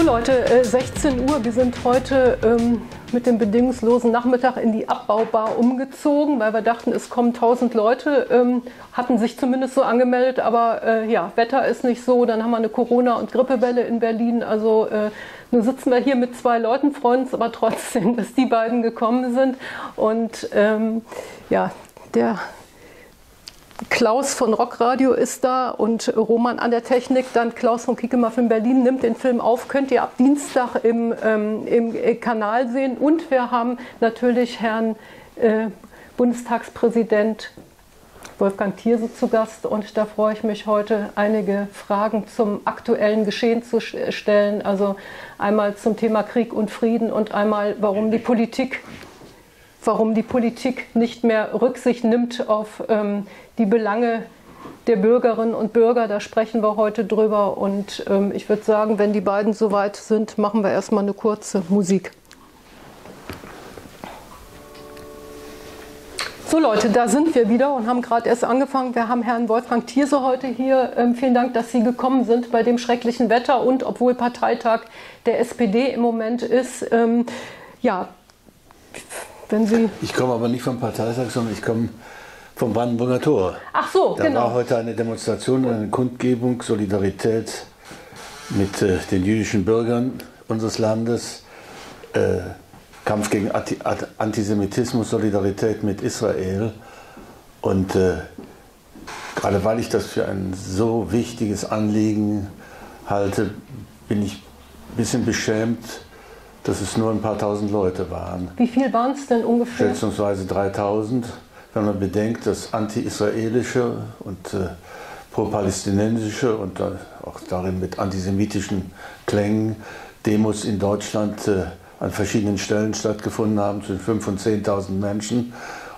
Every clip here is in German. So Leute, 16 Uhr, wir sind heute mit dem bedingungslosen Nachmittag in die Abbaubar umgezogen, weil wir dachten, es kommen 1000 Leute, hatten sich zumindest so angemeldet, aber ja, Wetter ist nicht so, dann haben wir eine Corona- und Grippewelle in Berlin, also nun sitzen wir hier mit zwei Leuten, freuen uns aber trotzdem, dass die beiden gekommen sind und ja, der Klaus von Rockradio ist da und Roman an der Technik, dann Klaus von Kicke-Muff in Berlin nimmt den Film auf, könnt ihr ab Dienstag im Kanal sehen. Und wir haben natürlich Herrn Bundestagspräsident Wolfgang Thierse zu Gast und da freue ich mich heute, einige Fragen zum aktuellen Geschehen zu stellen. Also einmal zum Thema Krieg und Frieden und einmal, warum die Politik nicht mehr Rücksicht nimmt auf die Belange der Bürgerinnen und Bürger. Da sprechen wir heute drüber. Und ich würde sagen, wenn die beiden soweit sind, machen wir erstmal eine kurze Musik. So Leute, da sind wir wieder und haben gerade erst angefangen. Wir haben Herrn Wolfgang Thierse heute hier. Vielen Dank, dass Sie gekommen sind bei dem schrecklichen Wetter und obwohl Parteitag der SPD im Moment ist. Ja, ich komme aber nicht vom Parteitag, sondern ich komme vom Brandenburger Tor. Ach so, da genau. Da war heute eine Demonstration, eine Kundgebung, Solidarität mit den jüdischen Bürgern unseres Landes, Kampf gegen Antisemitismus, Solidarität mit Israel. Und gerade weil ich das für ein so wichtiges Anliegen halte, bin ich ein bisschen beschämt, dass es nur ein paar tausend Leute waren. Wie viel waren es denn ungefähr? Schätzungsweise 3000. Wenn man bedenkt, dass anti-israelische und pro-palästinensische und auch darin mit antisemitischen Klängen Demos in Deutschland an verschiedenen Stellen stattgefunden haben, zwischen 5.000 und 10.000 Menschen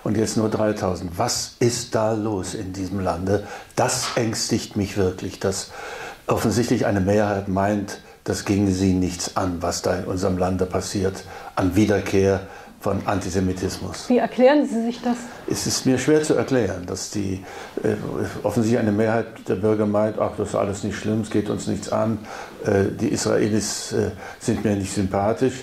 und jetzt nur 3000. Was ist da los in diesem Lande? Das ängstigt mich wirklich, dass offensichtlich eine Mehrheit meint, das ging sie nichts an, was da in unserem Lande passiert, an Wiederkehr von Antisemitismus. Wie erklären Sie sich das? Es ist mir schwer zu erklären, dass die offensichtlich eine Mehrheit der Bürger meint, ach, das ist alles nicht schlimm, es geht uns nichts an, die Israelis sind mir nicht sympathisch.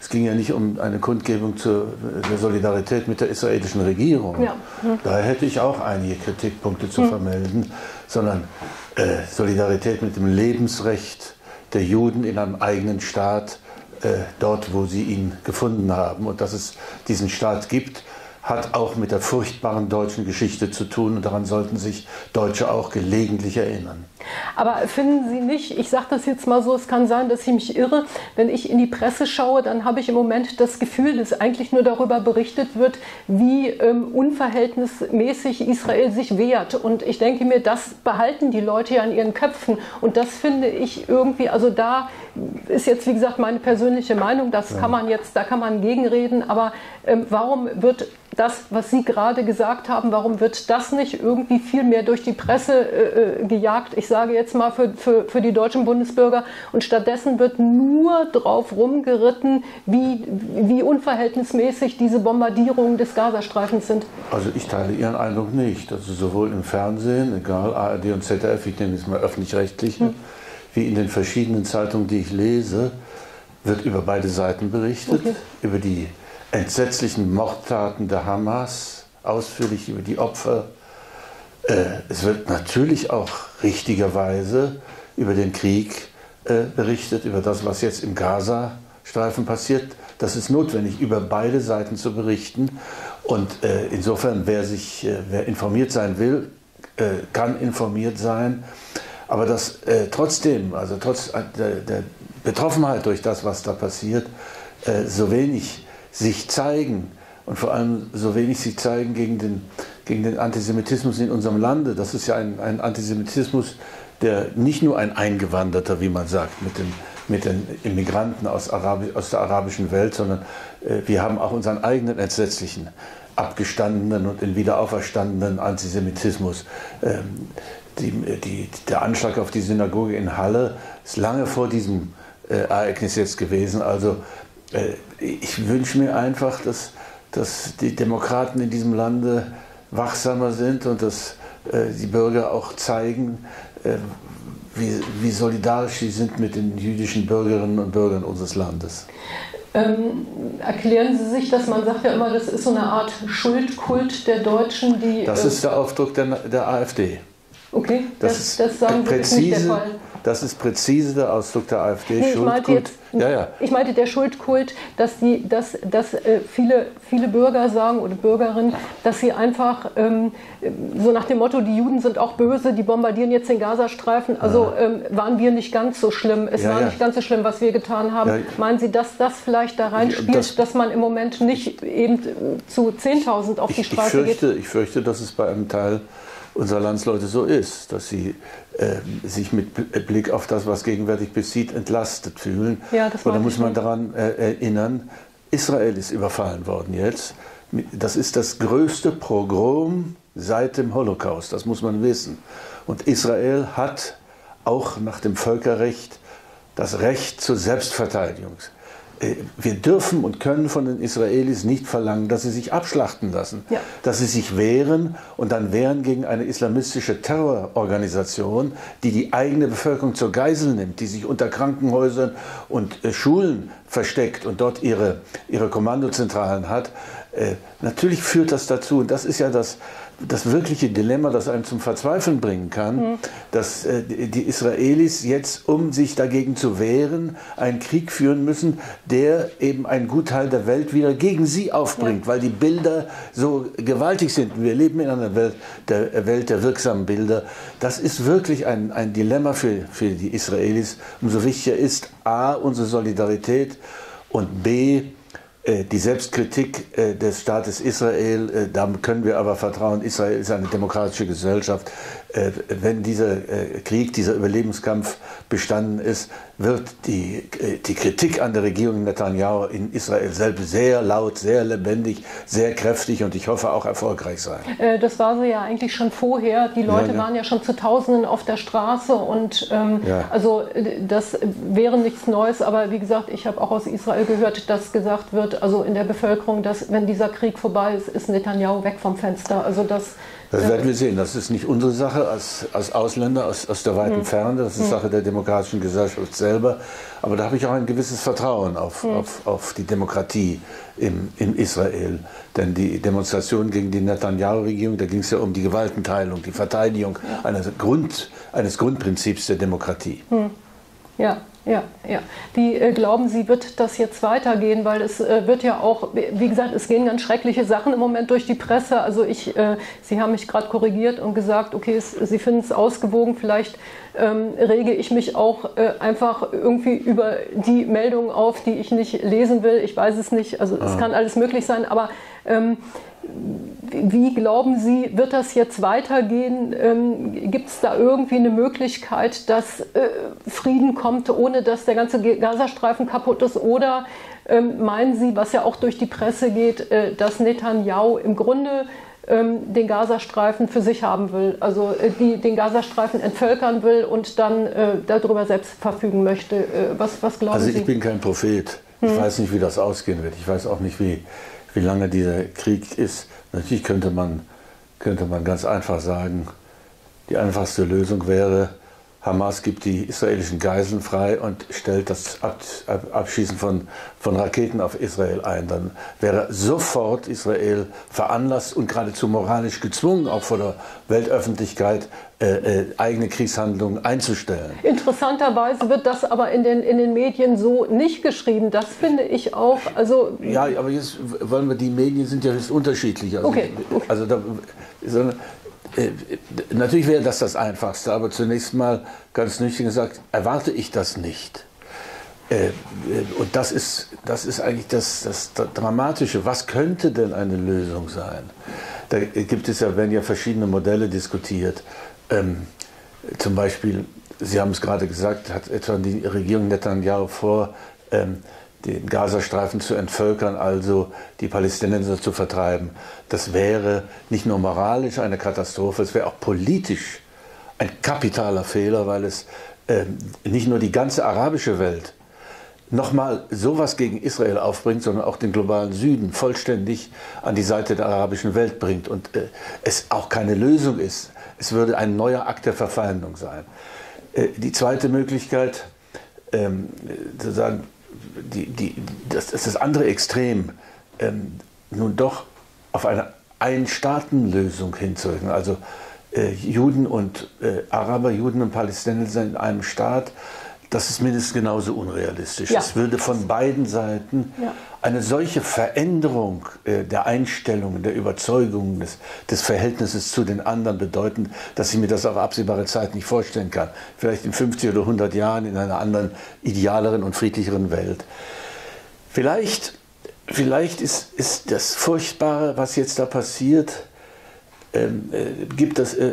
Es ging ja nicht um eine Kundgebung zur Solidarität mit der israelischen Regierung. Ja. Hm. Da hätte ich auch einige Kritikpunkte zu vermelden, sondern Solidarität mit dem Lebensrecht der Juden in einem eigenen Staat, dort, wo sie ihn gefunden haben. Und dass es diesen Staat gibt, hat auch mit der furchtbaren deutschen Geschichte zu tun. Und daran sollten sich Deutsche auch gelegentlich erinnern. Aber finden Sie nicht, ich sage das jetzt mal so, es kann sein, dass ich mich irre, wenn ich in die Presse schaue, dann habe ich im Moment das Gefühl, dass eigentlich nur darüber berichtet wird, wie unverhältnismäßig Israel sich wehrt. Und ich denke mir, das behalten die Leute ja in ihren Köpfen. Und das finde ich irgendwie, also da ist jetzt, wie gesagt, meine persönliche Meinung, das kann man jetzt, da kann man gegenreden, aber warum wird das, was Sie gerade gesagt haben, warum wird das nicht irgendwie viel mehr durch die Presse gejagt? Ich sage jetzt mal für die deutschen Bundesbürger. Und stattdessen wird nur drauf rumgeritten, wie unverhältnismäßig diese Bombardierungen des Gazastreifens sind. Also ich teile Ihren Eindruck nicht. Also sowohl im Fernsehen, egal ARD und ZDF, ich nenne es mal öffentlich-rechtliche, wie in den verschiedenen Zeitungen, die ich lese, wird über beide Seiten berichtet, über die entsetzlichen Mordtaten der Hamas, ausführlich über die Opfer. Es wird natürlich auch richtigerweise über den Krieg berichtet, über das, was jetzt im Gazastreifen passiert. Das ist notwendig, über beide Seiten zu berichten. Und insofern, wer informiert sein will, kann informiert sein. Aber das trotzdem, also trotz der Betroffenheit durch das, was da passiert, so wenig sich zeigen und vor allem so wenig sich zeigen gegen den Antisemitismus in unserem Lande. Das ist ja ein Antisemitismus, der nicht nur ein Eingewanderter, wie man sagt, mit den Immigranten aus der arabischen Welt, sondern wir haben auch unseren eigenen entsetzlichen, abgestandenen und in wiederauferstandenen Antisemitismus. Der Anschlag auf die Synagoge in Halle ist lange vor diesem Ereignis jetzt gewesen. Also ich wünsche mir einfach, dass die Demokraten in diesem Lande wachsamer sind und dass die Bürger auch zeigen, wie solidarisch Sie sind mit den jüdischen Bürgerinnen und Bürgern unseres Landes. Erklären Sie sich das? Man sagt ja immer, das ist so eine Art Schuldkult der Deutschen, die... Das ist der Aufdruck der AfD. Okay, das sagen Sie jetzt nicht der Fall. Das ist präzise der Ausdruck der AfD. Nee, Schuldkult. Ich meinte der Schuldkult, dass viele Bürger sagen oder Bürgerinnen, dass sie einfach so nach dem Motto, die Juden sind auch böse, die bombardieren jetzt den Gazastreifen, also waren wir nicht ganz so schlimm, es war nicht ganz so schlimm, was wir getan haben. Ja. Meinen Sie, dass das vielleicht da reinspielt, dass man im Moment nicht eben zu 10.000 auf die Straße geht? Ich fürchte, dass es bei einem Teil unserer Landsleute so ist, dass sie sich mit Blick auf das, was gegenwärtig passiert, entlastet fühlen. Ja, aber da muss man daran erinnern, Israel ist überfallen worden jetzt. Das ist das größte Pogrom seit dem Holocaust, das muss man wissen. Und Israel hat auch nach dem Völkerrecht das Recht zur Selbstverteidigung. Wir dürfen und können von den Israelis nicht verlangen, dass sie sich abschlachten lassen, dass sie sich wehren und dann wehren gegen eine islamistische Terrororganisation, die die eigene Bevölkerung zur Geisel nimmt, die sich unter Krankenhäusern und Schulen versteckt und dort ihre Kommandozentralen hat. Natürlich führt das dazu, und das ist ja das wirkliche Dilemma, das einem zum Verzweifeln bringen kann, dass die Israelis jetzt, um sich dagegen zu wehren, einen Krieg führen müssen, der eben einen Gutteil der Welt wieder gegen sie aufbringt, weil die Bilder so gewaltig sind. Wir leben in einer Welt der wirksamen Bilder. Das ist wirklich ein Dilemma für die Israelis. Umso wichtiger ist A, unsere Solidarität und B, die Selbstkritik des Staates Israel, da können wir aber vertrauen, Israel ist eine demokratische Gesellschaft. Wenn dieser Krieg, dieser Überlebenskampf bestanden ist, wird die Kritik an der Regierung Netanyahu in Israel selbst sehr laut, sehr lebendig, sehr kräftig und ich hoffe auch erfolgreich sein. Das war sie ja eigentlich schon vorher. Die Leute waren ja schon zu Tausenden auf der Straße und also das wäre nichts Neues. Aber wie gesagt, ich habe auch aus Israel gehört, dass gesagt wird, also in der Bevölkerung, dass wenn dieser Krieg vorbei ist, ist Netanyahu weg vom Fenster. Also das werden wir sehen. Das ist nicht unsere Sache als Ausländer aus der weiten Ferne. Das ist Sache der demokratischen Gesellschaft selber. Aber da habe ich auch ein gewisses Vertrauen auf die Demokratie in Israel. Denn die Demonstration gegen die Netanyahu-Regierung, da ging es ja um die Gewaltenteilung, die Verteidigung eines Grundprinzips der Demokratie. Wie glauben Sie, wird das jetzt weitergehen? Weil es wird ja auch, wie gesagt, es gehen ganz schreckliche Sachen im Moment durch die Presse. Also Sie haben mich gerade korrigiert und gesagt, okay, Sie finden es ausgewogen. Vielleicht rege ich mich auch einfach irgendwie über die Meldungen auf, die ich nicht lesen will. Ich weiß es nicht, also es kann alles möglich sein, aber... Wie glauben Sie, wird das jetzt weitergehen? Gibt es da irgendwie eine Möglichkeit, dass Frieden kommt, ohne dass der ganze Gazastreifen kaputt ist? Oder meinen Sie, was ja auch durch die Presse geht, dass Netanyahu im Grunde den Gazastreifen für sich haben will, also den Gazastreifen entvölkern will und dann darüber selbst verfügen möchte? Was glauben Sie? Also ich bin kein Prophet. Ich weiß nicht, wie das ausgehen wird. Ich weiß auch nicht, wie lange dieser Krieg ist. Natürlich könnte man ganz einfach sagen, die einfachste Lösung wäre, Hamas gibt die israelischen Geiseln frei und stellt das Abschießen von Raketen auf Israel ein. Dann wäre sofort Israel veranlasst und geradezu moralisch gezwungen, auch vor der Weltöffentlichkeit, eigene Kriegshandlungen einzustellen. Interessanterweise wird das aber in den Medien so nicht geschrieben. Das finde ich auch. Also ja, aber jetzt wollen wir, die Medien sind ja höchst unterschiedlich. Also, natürlich wäre das Einfachste, aber zunächst mal, ganz nüchtern gesagt, erwarte ich das nicht. Und das ist eigentlich das Dramatische. Was könnte denn eine Lösung sein? Da werden ja verschiedene Modelle diskutiert. Zum Beispiel, Sie haben es gerade gesagt, hat etwa die Regierung Netanyahu vor, den Gazastreifen zu entvölkern, also die Palästinenser zu vertreiben. Das wäre nicht nur moralisch eine Katastrophe, es wäre auch politisch ein kapitaler Fehler, weil es nicht nur die ganze arabische Welt nochmal sowas gegen Israel aufbringt, sondern auch den globalen Süden vollständig an die Seite der arabischen Welt bringt und es auch keine Lösung ist. Es würde ein neuer Akt der Verfeindung sein. Die zweite Möglichkeit, sozusagen das andere Extrem, nun doch auf eine Ein-Staaten-Lösung hinzuwirken, also Juden und Araber, Juden und Palästinenser in einem Staat, das ist mindestens genauso unrealistisch. Es würde von beiden Seiten eine solche Veränderung der Einstellungen, der Überzeugungen, des Verhältnisses zu den anderen bedeuten, dass ich mir das auf absehbare Zeit nicht vorstellen kann. Vielleicht in 50 oder 100 Jahren in einer anderen, idealeren und friedlicheren Welt. Vielleicht ist das Furchtbare, was jetzt da passiert,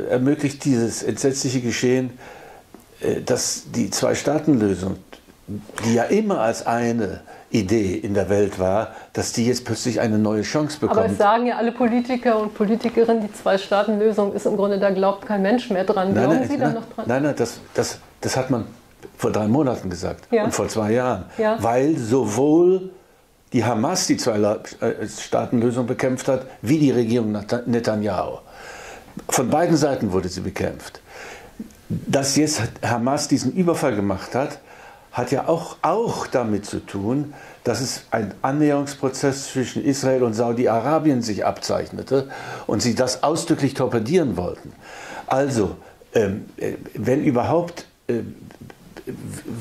ermöglicht dieses entsetzliche Geschehen, dass die Zwei-Staaten-Lösung, die ja immer als eine Idee in der Welt war, dass die jetzt plötzlich eine neue Chance bekommt. Aber es sagen ja alle Politiker und Politikerinnen, die Zwei-Staaten-Lösung ist im Grunde, da glaubt kein Mensch mehr dran. Glauben Sie da noch dran? Nein, das hat man vor 3 Monaten gesagt und vor 2 Jahren, weil sowohl die Hamas die Zwei-Staaten-Lösung bekämpft hat, wie die Regierung Netanyahu. Von beiden Seiten wurde sie bekämpft. Dass jetzt Hamas diesen Überfall gemacht hat, hat ja auch damit zu tun, dass es ein Annäherungsprozess zwischen Israel und Saudi-Arabien sich abzeichnete und sie das ausdrücklich torpedieren wollten. Also, wenn überhaupt...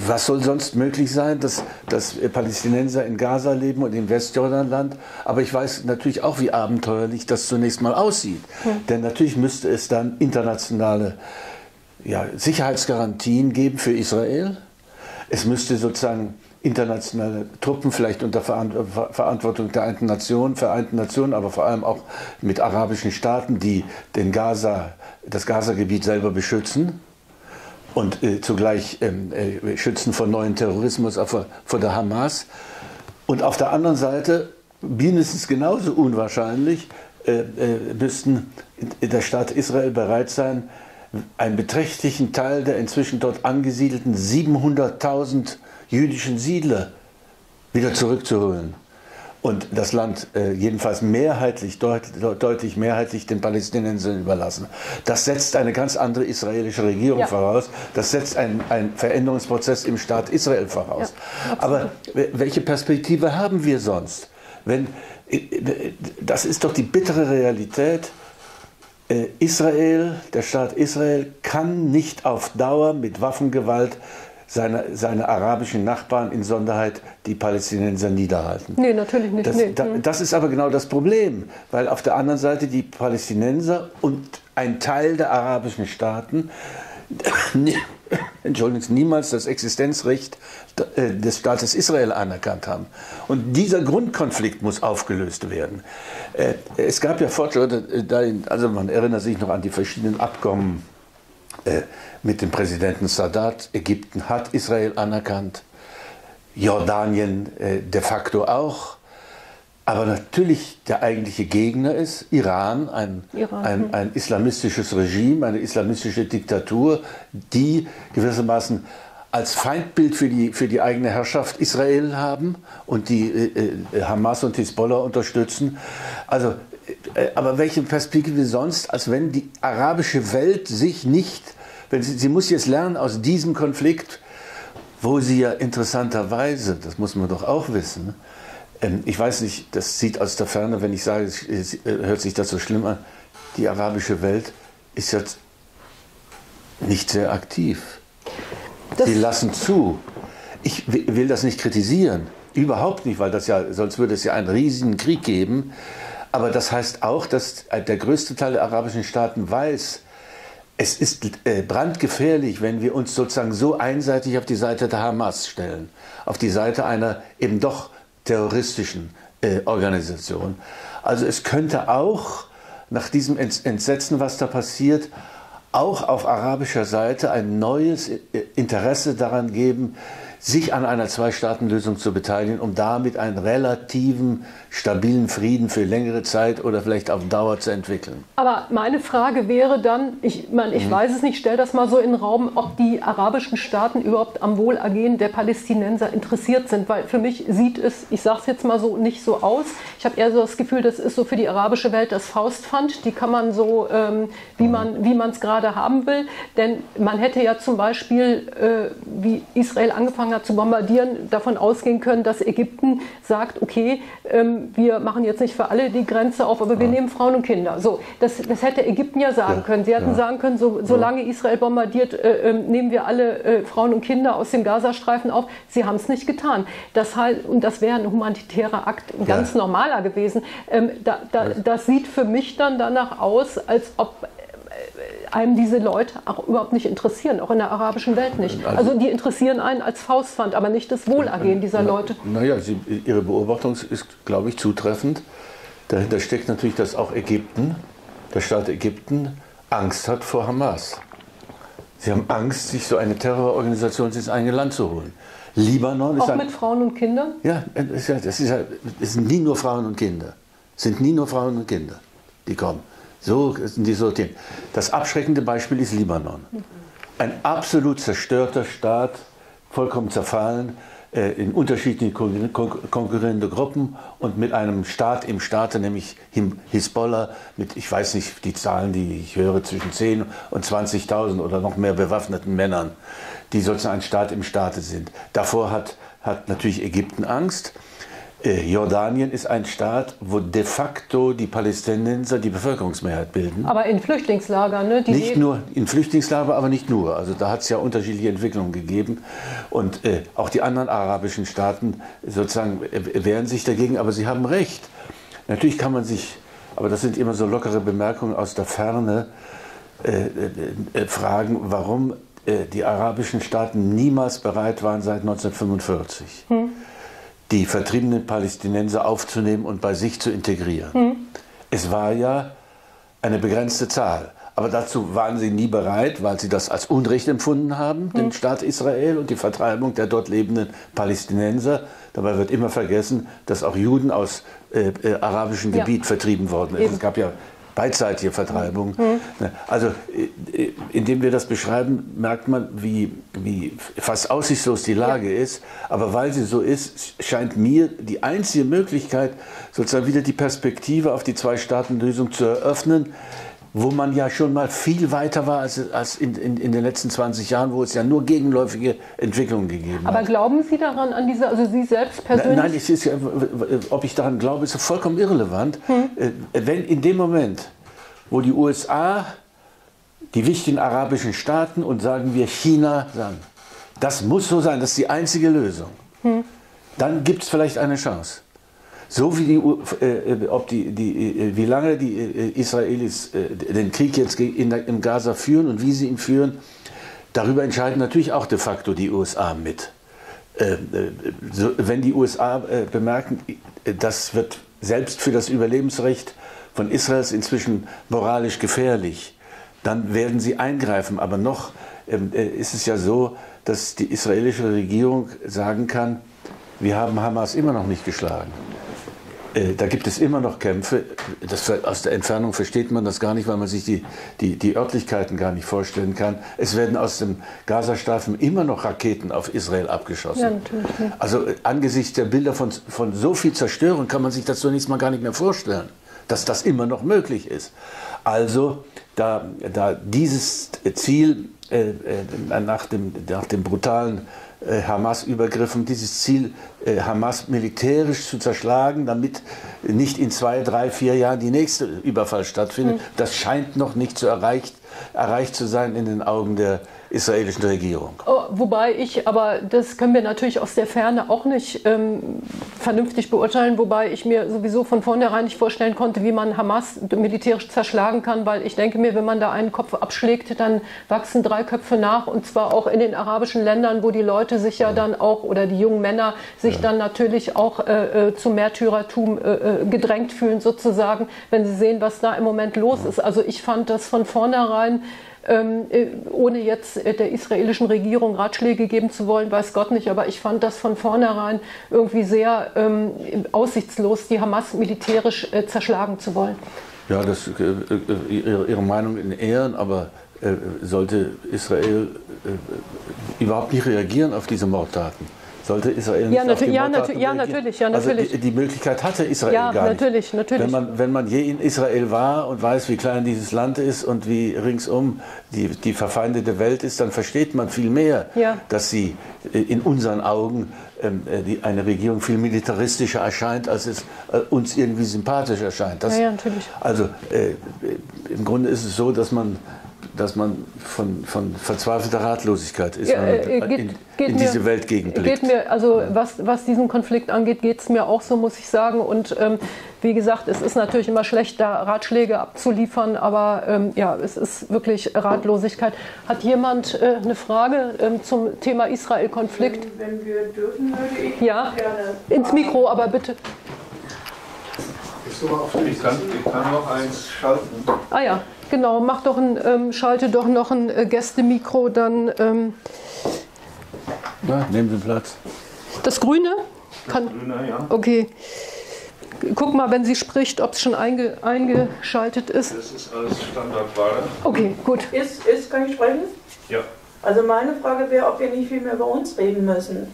Was soll sonst möglich sein, dass Palästinenser in Gaza leben und im Westjordanland? Aber ich weiß natürlich auch, wie abenteuerlich das zunächst mal aussieht. Denn natürlich müsste es dann internationale Sicherheitsgarantien geben für Israel. Es müsste sozusagen internationale Truppen, vielleicht unter Verantwortung der Vereinten Nationen, aber vor allem auch mit arabischen Staaten, die das Gaza-Gebiet selber beschützen. Und zugleich schützen vor neuen Terrorismus, vor der Hamas. Und auf der anderen Seite, mindestens genauso unwahrscheinlich, müssten der Staat Israel bereit sein, einen beträchtlichen Teil der inzwischen dort angesiedelten 700.000 jüdischen Siedler wieder zurückzuholen. Und das Land jedenfalls deutlich mehrheitlich den Palästinensern überlassen. Das setzt eine ganz andere israelische Regierung voraus. Das setzt einen Veränderungsprozess im Staat Israel voraus. Ja, aber welche Perspektive haben wir sonst? Das ist doch die bittere Realität. Der Staat Israel kann nicht auf Dauer mit Waffengewalt seine arabischen Nachbarn, insonderheit die Palästinenser, niederhalten. Nee, natürlich nicht. Das ist aber genau das Problem, weil auf der anderen Seite die Palästinenser und ein Teil der arabischen Staaten niemals das Existenzrecht des Staates Israel anerkannt haben. Und dieser Grundkonflikt muss aufgelöst werden. Es gab ja Fortschritte, also man erinnert sich noch an die verschiedenen Abkommen, mit dem Präsidenten Sadat. Ägypten hat Israel anerkannt, Jordanien de facto auch. Aber natürlich der eigentliche Gegner ist Iran, ein islamistisches Regime, eine islamistische Diktatur, die gewissermaßen als Feindbild für die eigene Herrschaft Israel haben und die Hamas und Hisbollah unterstützen. Also, aber welche Perspektive sonst, als wenn die arabische Welt sich nicht... Sie muss jetzt lernen aus diesem Konflikt, wo sie ja interessanterweise, das muss man doch auch wissen, ich weiß nicht, das sieht aus der Ferne, wenn ich sage, es hört sich das so schlimm an, die arabische Welt ist jetzt nicht sehr aktiv. Sie lassen zu. Ich will das nicht kritisieren, überhaupt nicht, weil das ja, sonst würde es ja einen riesigen Krieg geben. Aber das heißt auch, dass der größte Teil der arabischen Staaten weiß, es ist brandgefährlich, wenn wir uns sozusagen so einseitig auf die Seite der Hamas stellen, auf die Seite einer eben doch terroristischen Organisation. Also es könnte auch nach diesem Entsetzen, was da passiert, auch auf arabischer Seite ein neues Interesse daran geben, sich an einer Zwei-Staaten-Lösung zu beteiligen, um damit einen relativen, stabilen Frieden für längere Zeit oder vielleicht auf Dauer zu entwickeln. Aber meine Frage wäre dann, ich weiß es nicht, stell das mal so in den Raum, ob die arabischen Staaten überhaupt am Wohlergehen der Palästinenser interessiert sind. Weil für mich sieht es, ich sage es jetzt mal so, nicht so aus. Ich habe eher so das Gefühl, das ist so für die arabische Welt das Faustpfand. Die kann man so, wie man es gerade haben will. Denn man hätte ja zum Beispiel, wie Israel angefangen hat zu bombardieren, davon ausgehen können, dass Ägypten sagt, okay, wir machen jetzt nicht für alle die Grenze auf, aber wir nehmen Frauen und Kinder. So, das hätte Ägypten ja sagen können. Sie hätten sagen können, solange Israel bombardiert, nehmen wir alle Frauen und Kinder aus dem Gazastreifen auf. Sie haben es nicht getan. Das halt, und das wäre ein humanitärer Akt, ein ganz normaler gewesen. Das sieht für mich dann danach aus, als ob einem diese Leute auch überhaupt nicht interessieren, auch in der arabischen Welt nicht. Also die interessieren einen als Faustpfand, aber nicht das Wohlergehen dieser Leute. Naja, Ihre Beobachtung ist, glaube ich, zutreffend. Dahinter steckt natürlich, dass auch Ägypten, der Staat Ägypten, Angst hat vor Hamas. Sie haben Angst, sich so eine Terrororganisation ins eigene Land zu holen. Libanon ist auch mit Frauen und Kindern? Ja, es sind nie nur Frauen und Kinder. Es sind nie nur Frauen und Kinder, die kommen. So sind die sortiert. Das abschreckende Beispiel ist Libanon. Ein absolut zerstörter Staat, vollkommen zerfallen, in unterschiedlichen konkurrierenden Gruppen und mit einem Staat im Staate, nämlich Hisbollah, mit, ich weiß nicht die Zahlen, die ich höre, zwischen 10.000 und 20.000 oder noch mehr bewaffneten Männern, die sozusagen ein Staat im Staate sind. Davor hat natürlich Ägypten Angst. Jordanien ist ein Staat, wo de facto die Palästinenser die Bevölkerungsmehrheit bilden. Aber in Flüchtlingslagern, ne? Nicht nur in Flüchtlingslagern, aber nicht nur. Also da hat es ja unterschiedliche Entwicklungen gegeben. Und auch die anderen arabischen Staaten sozusagen wehren sich dagegen, aber sie haben recht. Natürlich kann man sich, aber das sind immer so lockere Bemerkungen aus der Ferne, fragen, warum die arabischen Staaten niemals bereit waren seit 1945. Die vertriebenen Palästinenser aufzunehmen und bei sich zu integrieren. Es war ja eine begrenzte Zahl. Aber dazu waren sie nie bereit, weil sie das als Unrecht empfunden haben, den Staat Israel und die Vertreibung der dort lebenden Palästinenser. Dabei wird immer vergessen, dass auch Juden aus arabischem Gebiet vertrieben worden sind. Es gab ja beidseitige Vertreibung. Also indem wir das beschreiben, merkt man, wie fast aussichtslos die Lage ist. Aber weil sie so ist, scheint mir die einzige Möglichkeit, sozusagen wieder die Perspektive auf die Zwei-Staaten-Lösung zu eröffnen, wo man ja schon mal viel weiter war als in den letzten 20 Jahren, wo es ja nur gegenläufige Entwicklungen gegeben hat. Aber glauben Sie daran, an diese, also Sie selbst persönlich? Nein, ob ich daran glaube, ist vollkommen irrelevant. Wenn in dem Moment, wo die USA, die wichtigen arabischen Staaten und sagen wir China sagen, das muss so sein, das ist die einzige Lösung, dann gibt es vielleicht eine Chance. So wie wie lange die Israelis den Krieg jetzt im Gaza führen und wie sie ihn führen, darüber entscheiden natürlich auch de facto die USA mit. Wenn die USA bemerken, das wird selbst für das Überlebensrecht von Israels inzwischen moralisch gefährlich, dann werden sie eingreifen. Aber noch ist es ja so, dass die israelische Regierung sagen kann, wir haben Hamas immer noch nicht geschlagen. Da gibt es immer noch Kämpfe. Aus der Entfernung versteht man das gar nicht, weil man sich die Örtlichkeiten gar nicht vorstellen kann. Es werden aus dem Gazastreifen immer noch Raketen auf Israel abgeschossen. Ja, natürlich. Also angesichts der Bilder von so viel Zerstörung kann man sich das zunächst mal gar nicht mehr vorstellen, dass das immer noch möglich ist. Also da dieses Ziel nach dem brutalen Hamas-Übergriffen, dieses Ziel, Hamas militärisch zu zerschlagen, damit nicht in 2, 3, 4 Jahren die nächste Überfall stattfindet. Das scheint noch nicht zu erreicht zu sein in den Augen der israelischen Regierung. Oh, wobei aber das können wir natürlich aus der Ferne auch nicht vernünftig beurteilen, wobei ich mir sowieso von vornherein nicht vorstellen konnte, wie man Hamas militärisch zerschlagen kann, weil ich denke mir, wenn man da einen Kopf abschlägt, dann wachsen 3 Köpfe nach, und zwar auch in den arabischen Ländern, wo die Leute sich ja dann auch, oder die jungen Männer, sich dann natürlich auch zum Märtyrertum gedrängt fühlen sozusagen, wenn sie sehen, was da im Moment los ist. Also ich fand das von vornherein ohne jetzt der israelischen Regierung Ratschläge geben zu wollen, weiß Gott nicht, aber ich fand das von vornherein irgendwie sehr aussichtslos, die Hamas militärisch zerschlagen zu wollen. Ja, das Ihre Meinung in Ehren, aber sollte Israel überhaupt nicht reagieren auf diese Mordtaten? Sollte Israel nicht auf die Mordtaten reagieren? Also die Möglichkeit hatte Israel gar nicht. Natürlich. Wenn man je in Israel war und weiß, wie klein dieses Land ist und wie ringsum die verfeindete Welt ist, dann versteht man viel mehr, dass sie in unseren Augen eine Regierung viel militaristischer erscheint, als es uns irgendwie sympathisch erscheint. Das, also im Grunde ist es so, dass man von verzweifelter Ratlosigkeit ist, in diese Welt gegenblickt. Was diesen Konflikt angeht, geht es mir auch so, muss ich sagen. Und wie gesagt, es ist natürlich immer schlecht, da Ratschläge abzuliefern, aber es ist wirklich Ratlosigkeit. Hat jemand eine Frage zum Thema Israel-Konflikt? Wenn wir dürfen, würde ich gerne ins Mikro, aber bitte. Ich kann noch eins schalten. Ah ja, genau, schalte doch noch ein Gästemikro, dann... nehmen Sie Platz. Das Grüne? Das Grüne, ja. Okay. Guck mal, wenn sie spricht, ob es schon eingeschaltet ist. Das ist alles Standardware. Okay, gut. Kann ich sprechen? Ja. Also meine Frage wäre, ob wir nicht viel mehr über uns reden müssen.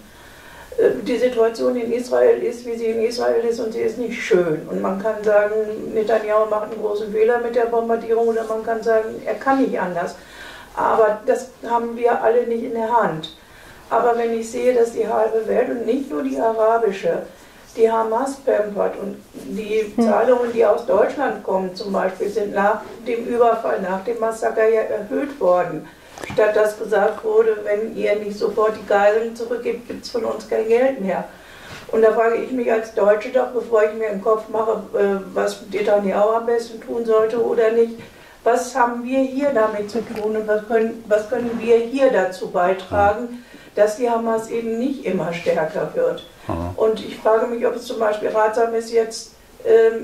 Die Situation in Israel ist, wie sie in Israel ist, und sie ist nicht schön. Und man kann sagen, Netanjahu macht einen großen Fehler mit der Bombardierung, oder man kann sagen, er kann nicht anders. Aber das haben wir alle nicht in der Hand. Aber wenn ich sehe, dass die halbe Welt und nicht nur die arabische, die Hamas pampert und die Zahlungen, die aus Deutschland kommen zum Beispiel, sind nach dem Überfall, nach dem Massaker ja erhöht worden. Statt dass gesagt wurde, wenn ihr nicht sofort die Geiseln zurückgibt, gibt es von uns kein Geld mehr. Und da frage ich mich als Deutsche doch, bevor ich mir den Kopf mache, was Netanjahu am besten tun sollte oder nicht, was haben wir hier damit zu tun und was können wir hier dazu beitragen, dass die Hamas eben nicht immer stärker wird. Und ich frage mich, ob es zum Beispiel ratsam ist, jetzt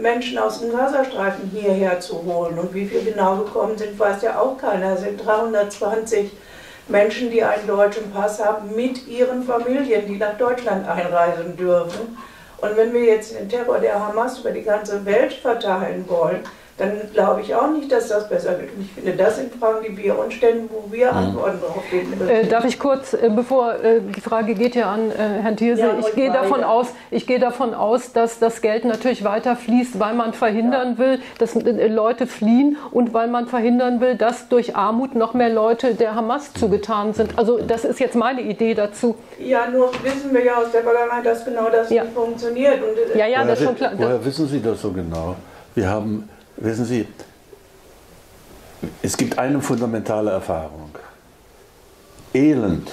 Menschen aus dem Gazastreifen hierher zu holen. Und wie viel genau gekommen sind, weiß ja auch keiner. Es sind 320 Menschen, die einen deutschen Pass haben, mit ihren Familien, die nach Deutschland einreisen dürfen. Und wenn wir jetzt den Terror der Hamas über die ganze Welt verteilen wollen, dann glaube ich auch nicht, dass das besser wird. Und ich finde, das sind Fragen, die wir uns stellen, wo wir Antworten darauf geben müssen. Darf ich kurz, bevor die Frage geht ja an Herrn Thierse, ich gehe davon aus, dass das Geld natürlich weiter fließt, weil man verhindern will, dass Leute fliehen, und weil man verhindern will, dass durch Armut noch mehr Leute der Hamas zugetan sind. Also das ist jetzt meine Idee dazu. Ja, nur wissen wir ja aus der Vergangenheit, dass genau das nicht funktioniert. Und das ist schon klar. Woher wissen Sie das so genau? Wissen Sie, es gibt eine fundamentale Erfahrung. Elend,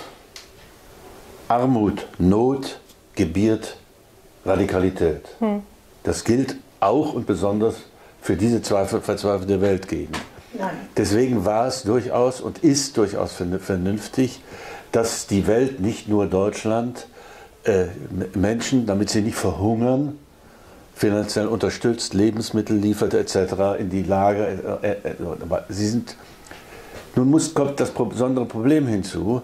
Armut, Not gebiert Radikalität. Das gilt auch und besonders für diese verzweifelte Weltgegend. Deswegen war es durchaus und ist durchaus vernünftig, dass die Welt, nicht nur Deutschland, Menschen, damit sie nicht verhungern, finanziell unterstützt, Lebensmittel liefert etc. in die Lager. Nun kommt das besondere Problem hinzu,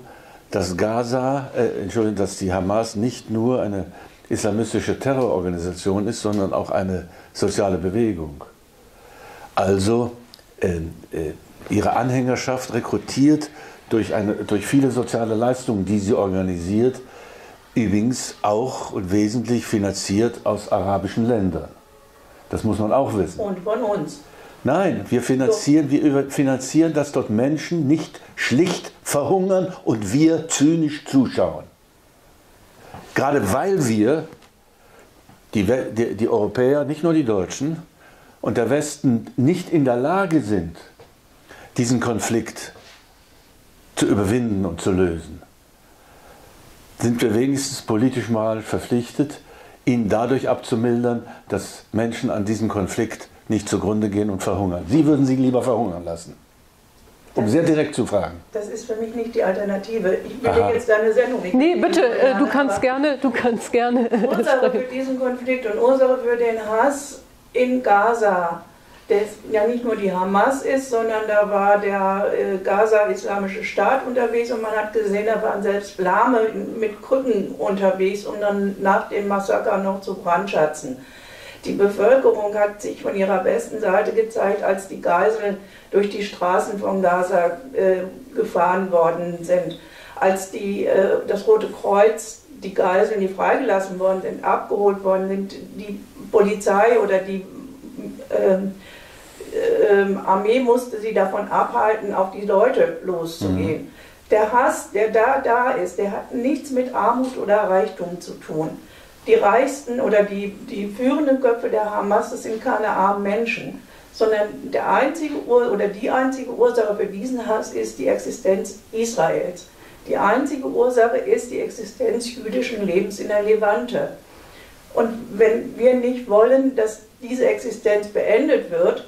dass dass die Hamas nicht nur eine islamistische Terrororganisation ist, sondern auch eine soziale Bewegung. Also ihre Anhängerschaft rekrutiert durch viele soziale Leistungen, die sie organisiert, übrigens auch und wesentlich finanziert aus arabischen Ländern. Das muss man auch wissen. Und von uns? Nein, wir finanzieren, dass dort Menschen nicht schlicht verhungern und wir zynisch zuschauen. Gerade weil wir, die Europäer, nicht nur die Deutschen, und der Westen nicht in der Lage sind, diesen Konflikt zu überwinden und zu lösen, sind wir wenigstens politisch mal verpflichtet, ihn dadurch abzumildern, dass Menschen an diesem Konflikt nicht zugrunde gehen und verhungern. Sie würden sie lieber verhungern lassen, um sehr direkt zu fragen. Das ist für mich nicht die Alternative. Ich will jetzt deine Sendung nicht. Nee, bitte, du kannst gerne. Ursache für diesen Konflikt und Ursache für den Hass in Gaza, der ja nicht nur die Hamas ist, sondern da war der Gaza-Islamische Staat unterwegs und man hat gesehen, da waren selbst Lahme mit Krücken unterwegs, um dann nach dem Massaker noch zu brandschatzen. Die Bevölkerung hat sich von ihrer besten Seite gezeigt, als die Geiseln durch die Straßen von Gaza gefahren worden sind. Als das Rote Kreuz, die Geiseln, die freigelassen worden sind, abgeholt worden sind, die Polizei oder die Armee musste sie davon abhalten, auf die Leute loszugehen. Mhm. Der Hass, der da ist, der hat nichts mit Armut oder Reichtum zu tun. Die reichsten oder die führenden Köpfe der Hamas, das sind keine armen Menschen, sondern die einzige Ursache für diesen Hass ist die Existenz Israels. Die einzige Ursache ist die Existenz jüdischen Lebens in der Levante. Und wenn wir nicht wollen, dass diese Existenz beendet wird,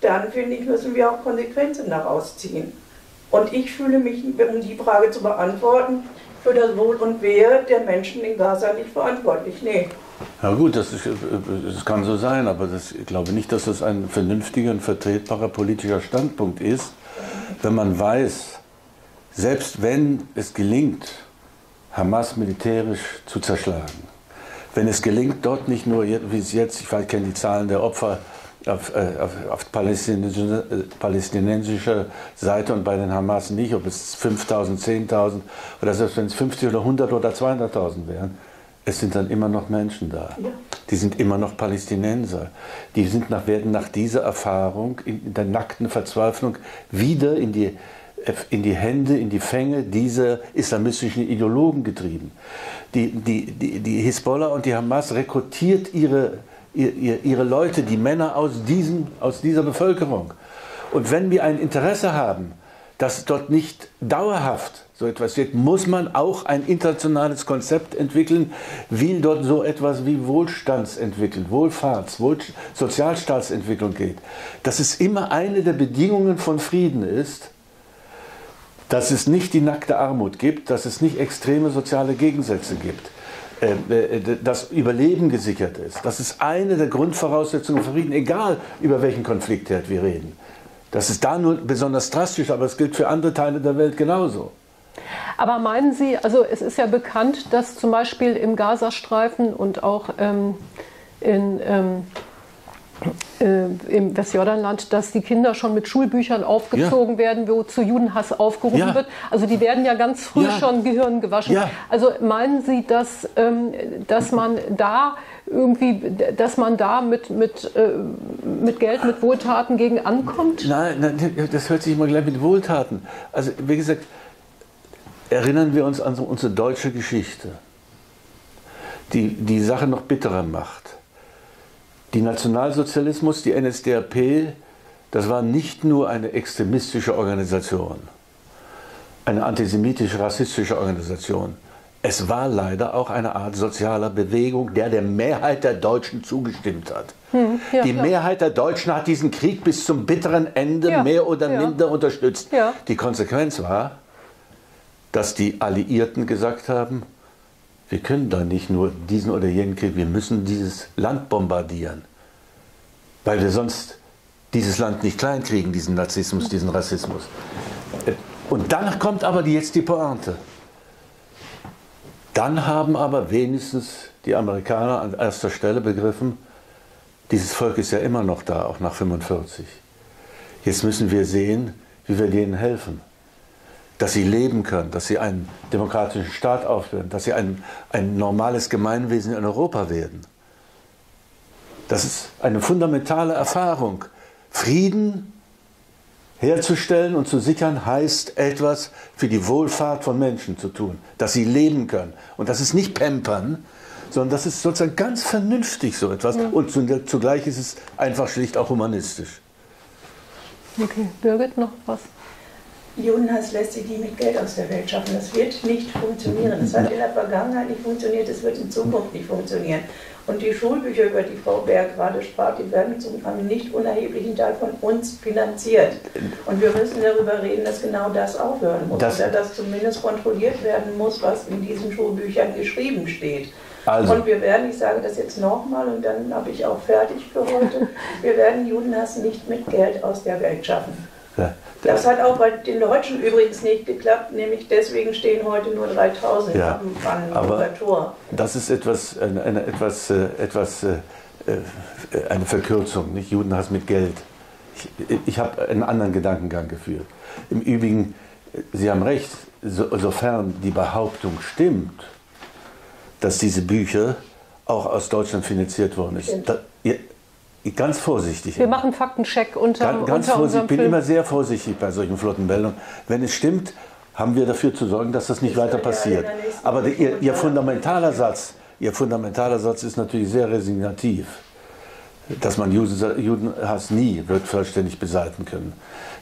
dann finde ich, müssen wir auch Konsequenzen daraus ziehen. Und ich fühle mich, um die Frage zu beantworten, für das Wohl und Wehe der Menschen in Gaza nicht verantwortlich. Nee. Ja gut, das kann so sein, aber ich glaube nicht, dass das ein vernünftiger und vertretbarer politischer Standpunkt ist, wenn man weiß, selbst wenn es gelingt, Hamas militärisch zu zerschlagen, wenn es gelingt, dort nicht nur, wie es jetzt, ich kenne die Zahlen der Opfer, auf palästinensischer Seite und bei den Hamas nicht, ob es 5.000, 10.000 oder selbst wenn es 50 oder 100 oder 200.000 wären, es sind dann immer noch Menschen da. Ja. Die sind immer noch Palästinenser. Die sind werden nach dieser Erfahrung in der nackten Verzweiflung wieder in die Hände, in die Fänge dieser islamistischen Ideologen getrieben. Die Hisbollah und die Hamas rekrutiert ihre Leute, die Männer aus dieser Bevölkerung. Und wenn wir ein Interesse haben, dass dort nicht dauerhaft so etwas wird, muss man auch ein internationales Konzept entwickeln, wie dort so etwas wie Wohlstandsentwicklung, Sozialstaatsentwicklung geht. Dass es immer eine der Bedingungen von Frieden ist, dass es nicht die nackte Armut gibt, dass es nicht extreme soziale Gegensätze gibt, dass Überleben gesichert ist. Das ist eine der Grundvoraussetzungen für Frieden, egal über welchen Konfliktherd wir reden. Das ist da nur besonders drastisch, aber es gilt für andere Teile der Welt genauso. Aber meinen Sie, also es ist ja bekannt, dass zum Beispiel im Gazastreifen und auch im Westjordanland, dass die Kinder schon mit Schulbüchern aufgezogen werden, wo zu Judenhass aufgerufen wird. Also die werden ja ganz früh schon Gehirn gewaschen. Ja. Also meinen Sie, dass man da mit Geld, mit Wohltaten gegen ankommt? Nein, das hört sich immer gleich mit Wohltaten. Also wie gesagt, erinnern wir uns an unsere deutsche Geschichte, die Sache noch bitterer macht. Die Nationalsozialismus, die NSDAP, das war nicht nur eine extremistische Organisation, eine antisemitisch-rassistische Organisation. Es war leider auch eine Art sozialer Bewegung, der Mehrheit der Deutschen zugestimmt hat. Die Mehrheit der Deutschen hat diesen Krieg bis zum bitteren Ende mehr oder minder unterstützt. Ja. Die Konsequenz war, dass die Alliierten gesagt haben, wir können da nicht nur diesen oder jenen Krieg, wir müssen dieses Land bombardieren, weil wir sonst dieses Land nicht kleinkriegen, diesen Nazismus, diesen Rassismus. Und danach kommt aber jetzt die Pointe. Dann haben aber wenigstens die Amerikaner an erster Stelle begriffen, dieses Volk ist ja immer noch da, auch nach 1945. Jetzt müssen wir sehen, wie wir denen helfen. Dass sie leben können, dass sie einen demokratischen Staat aufbauen, dass sie ein normales Gemeinwesen in Europa werden. Das ist eine fundamentale Erfahrung. Frieden herzustellen und zu sichern, heißt etwas für die Wohlfahrt von Menschen zu tun, dass sie leben können. Und das ist nicht Pampern, sondern das ist sozusagen ganz vernünftig so etwas. Ja. Und zugleich ist es einfach schlicht auch humanistisch. Okay, Birgit, noch was? Judenhass lässt sich nicht mit Geld aus der Welt schaffen. Das wird nicht funktionieren. Das hat in der Vergangenheit nicht funktioniert, das wird in Zukunft nicht funktionieren. Und die Schulbücher, über die Frau Berg gerade sprach, die werden zum einem nicht unerheblichen Teil von uns finanziert. Und wir müssen darüber reden, dass genau das aufhören muss. Dass zumindest kontrolliert werden muss, was in diesen Schulbüchern geschrieben steht. Also. Und wir werden, ich sage das jetzt nochmal und dann habe ich auch fertig für heute, wir werden Judenhass nicht mit Geld aus der Welt schaffen. Das hat auch bei den Deutschen übrigens nicht geklappt, nämlich deswegen stehen heute nur 3.000 am Tor. Das ist eine Verkürzung, nicht Judenhass mit Geld. Ich habe einen anderen Gedankengang geführt. Im Übrigen, Sie haben recht, sofern die Behauptung stimmt, dass diese Bücher auch aus Deutschland finanziert worden ist. Da, ganz vorsichtig. Wir machen Faktencheck unter unserem Film. Ich bin immer sehr vorsichtig bei solchen flotten Meldungen. Wenn es stimmt, haben wir dafür zu sorgen, dass das nicht weiter passiert. Aber Ihr fundamentaler Satz ist natürlich sehr resignativ, dass man Judenhass nie wird vollständig beseitigen können.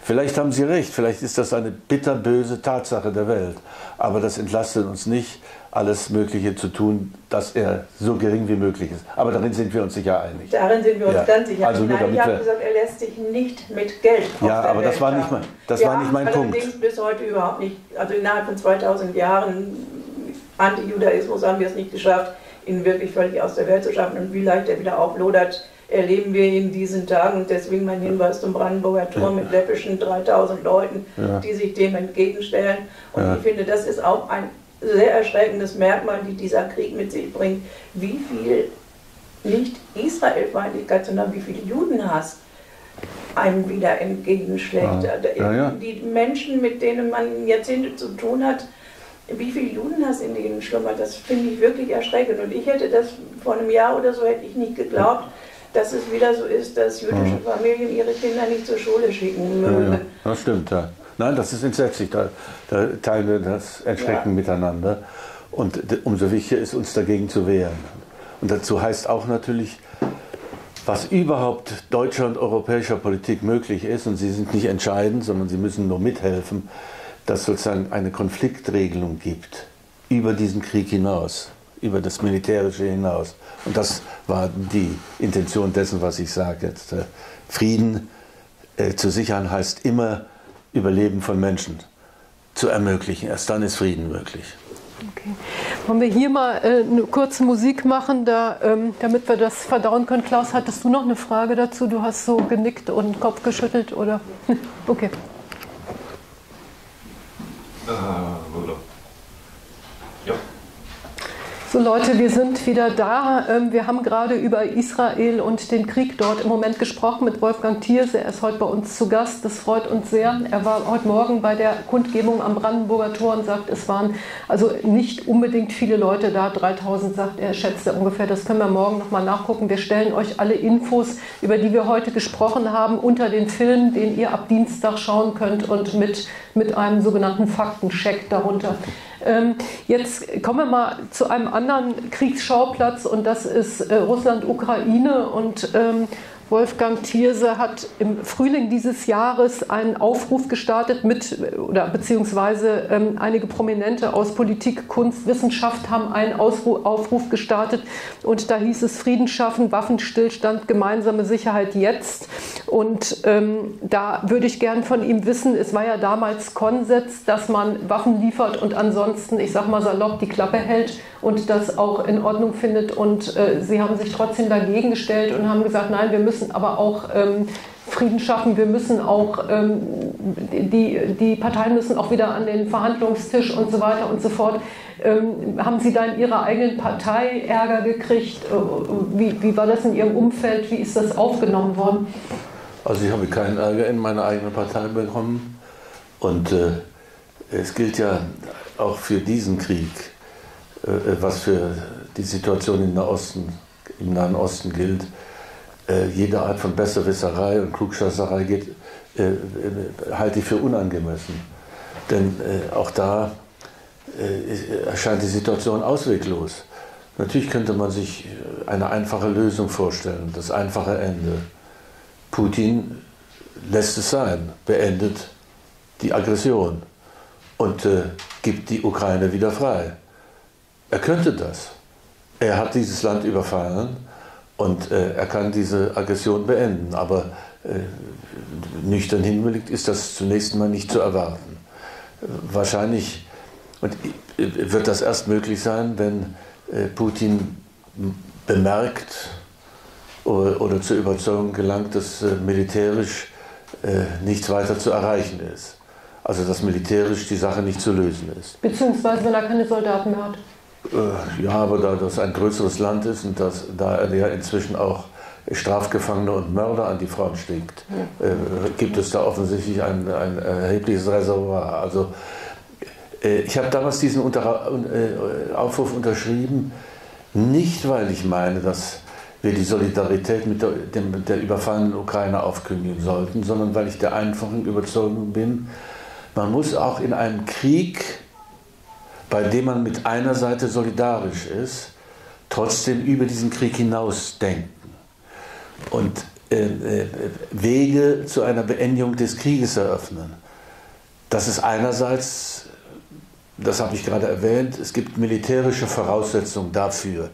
Vielleicht haben Sie recht, vielleicht ist das eine bitterböse Tatsache der Welt, aber das entlastet uns nicht, alles Mögliche zu tun, dass er so gering wie möglich ist. Aber darin sind wir uns sicher einig. Darin sind wir uns ganz sicher. Also nein, ich habe gesagt, er lässt sich nicht mit Geld auf der aber Welt das war nicht mein Punkt. Wir haben bis heute überhaupt nicht, also innerhalb von 2000 Jahren Antijudaismus haben wir es nicht geschafft, ihn wirklich völlig aus der Welt zu schaffen. Und wie leicht er wieder auflodert, erleben wir in diesen Tagen. Und deswegen mein Hinweis zum Brandenburger Tor mit läppischen 3000 Leuten, die sich dem entgegenstellen. Und ich finde, das ist auch ein sehr erschreckendes Merkmal, die dieser Krieg mit sich bringt, wie viel nicht Israelfeindlichkeit, sondern wie viel Judenhass einem wieder entgegenschlägt. Die Menschen, mit denen man Jahrzehnte zu tun hat, wie viel Judenhass in denen schlummert, das finde ich wirklich erschreckend. Und ich hätte das vor einem Jahr oder so hätte ich nicht geglaubt, dass es wieder so ist, dass jüdische Familien ihre Kinder nicht zur Schule schicken mögen. Ja, das stimmt, ja. Nein, das ist entsetzlich. Da teilen wir das Erschrecken miteinander. Und umso wichtiger ist, uns dagegen zu wehren. Und dazu heißt auch natürlich, was überhaupt deutscher und europäischer Politik möglich ist, und sie sind nicht entscheidend, sondern sie müssen nur mithelfen, dass es sozusagen eine Konfliktregelung gibt über diesen Krieg hinaus, über das Militärische hinaus. Und das war die Intention dessen, was ich sage jetzt. Frieden zu sichern heißt immer, Überleben von Menschen zu ermöglichen. Erst dann ist Frieden möglich. Okay. Wollen wir hier mal eine kurze Musik machen, damit wir das verdauen können? Klaus, hattest du noch eine Frage dazu? Du hast so genickt und Kopf geschüttelt, oder? Okay. Ja. So Leute, wir sind wieder da. Wir haben gerade über Israel und den Krieg dort im Moment gesprochen mit Wolfgang Thierse. Er ist heute bei uns zu Gast. Das freut uns sehr. Er war heute Morgen bei der Kundgebung am Brandenburger Tor und sagt, es waren also nicht unbedingt viele Leute da. 3000 sagt er, schätzt er ungefähr. Das können wir morgen nochmal nachgucken. Wir stellen euch alle Infos, über die wir heute gesprochen haben, unter den Film, den ihr ab Dienstag schauen könnt und mit einem sogenannten Faktencheck darunter. Jetzt kommen wir mal zu einem anderen Kriegsschauplatz und das ist Russland-Ukraine. Und Wolfgang Thierse hat im Frühling dieses Jahres einen Aufruf gestartet beziehungsweise einige Prominente aus Politik, Kunst, Wissenschaft haben einen Aufruf gestartet und da hieß es Frieden schaffen, Waffenstillstand, gemeinsame Sicherheit jetzt. Und da würde ich gern von ihm wissen, es war ja damals Konsens, dass man Waffen liefert und ansonsten, ich sag mal salopp, die Klappe hält und das auch in Ordnung findet. Und sie haben sich trotzdem dagegen gestellt und haben gesagt, nein, wir müssen aber auch Frieden schaffen, wir müssen auch, die Parteien müssen auch wieder an den Verhandlungstisch und so weiter und so fort. Haben Sie da in Ihrer eigenen Partei Ärger gekriegt? Wie war das in Ihrem Umfeld? Wie ist das aufgenommen worden? Also ich habe keinen Ärger in meiner eigenen Partei bekommen. Und es gilt ja auch für diesen Krieg, was für die Situation im Nahen Osten gilt. Jede Art von Besserwisserei und Klugscheißerei halte ich für unangemessen. Denn auch da erscheint die Situation ausweglos. Natürlich könnte man sich eine einfache Lösung vorstellen, das einfache Ende. Putin lässt es sein, beendet die Aggression und gibt die Ukraine wieder frei. Er könnte das. Er hat dieses Land überfallen. Und er kann diese Aggression beenden, aber nüchtern hingelegt ist das zunächst mal nicht zu erwarten. Wahrscheinlich wird das erst möglich sein, wenn Putin bemerkt oder zur Überzeugung gelangt, dass militärisch nichts weiter zu erreichen ist. Also dass militärisch die Sache nicht zu lösen ist. Beziehungsweise wenn er keine Soldaten mehr hat. Ja, aber da das ein größeres Land ist und dass, da er ja inzwischen auch Strafgefangene und Mörder an die Front schlägt, ja, gibt es da offensichtlich ein erhebliches Reservoir. Also ich habe damals diesen Aufruf unterschrieben, nicht weil ich meine, dass wir die Solidarität mit der überfallenen Ukraine aufkündigen sollten, sondern weil ich der einfachen Überzeugung bin, man muss auch in einem Krieg, bei dem man mit einer Seite solidarisch ist, trotzdem über diesen Krieg hinaus denken und Wege zu einer Beendigung des Krieges eröffnen. Das ist einerseits, das habe ich gerade erwähnt, es gibt militärische Voraussetzungen dafür,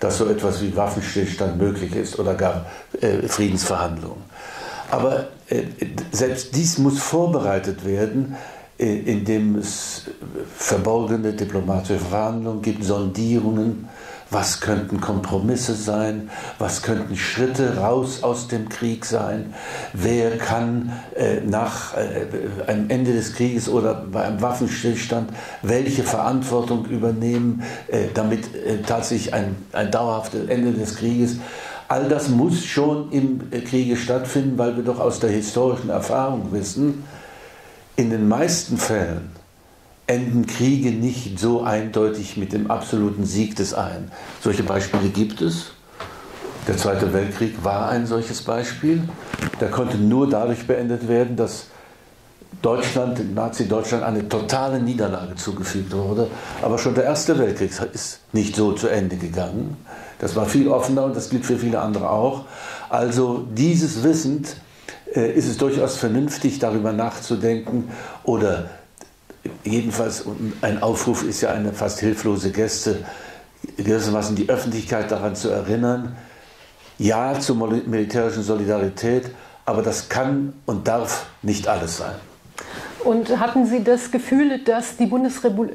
dass so etwas wie Waffenstillstand möglich ist oder gar Friedensverhandlungen. Aber selbst dies muss vorbereitet werden, indem es verborgene diplomatische Verhandlungen gibt, Sondierungen, was könnten Kompromisse sein, was könnten Schritte raus aus dem Krieg sein, wer kann nach einem Ende des Krieges oder bei einem Waffenstillstand welche Verantwortung übernehmen, damit tatsächlich ein dauerhaftes Ende des Krieges. All das muss schon im Kriege stattfinden, weil wir doch aus der historischen Erfahrung wissen, in den meisten Fällen enden Kriege nicht so eindeutig mit dem absoluten Sieg des einen. Solche Beispiele gibt es. Der Zweite Weltkrieg war ein solches Beispiel. Der konnte nur dadurch beendet werden, dass Deutschland, Nazi-Deutschland, eine totale Niederlage zugefügt wurde. Aber schon der Erste Weltkrieg ist nicht so zu Ende gegangen. Das war viel offener und das gilt für viele andere auch. Also dieses wissend, ist es durchaus vernünftig, darüber nachzudenken, oder jedenfalls, ein Aufruf ist ja eine fast hilflose Geste, gewissermaßen die Öffentlichkeit daran zu erinnern, ja zur militärischen Solidarität, aber das kann und darf nicht alles sein. Und hatten Sie das Gefühl, dass die Bundesregierung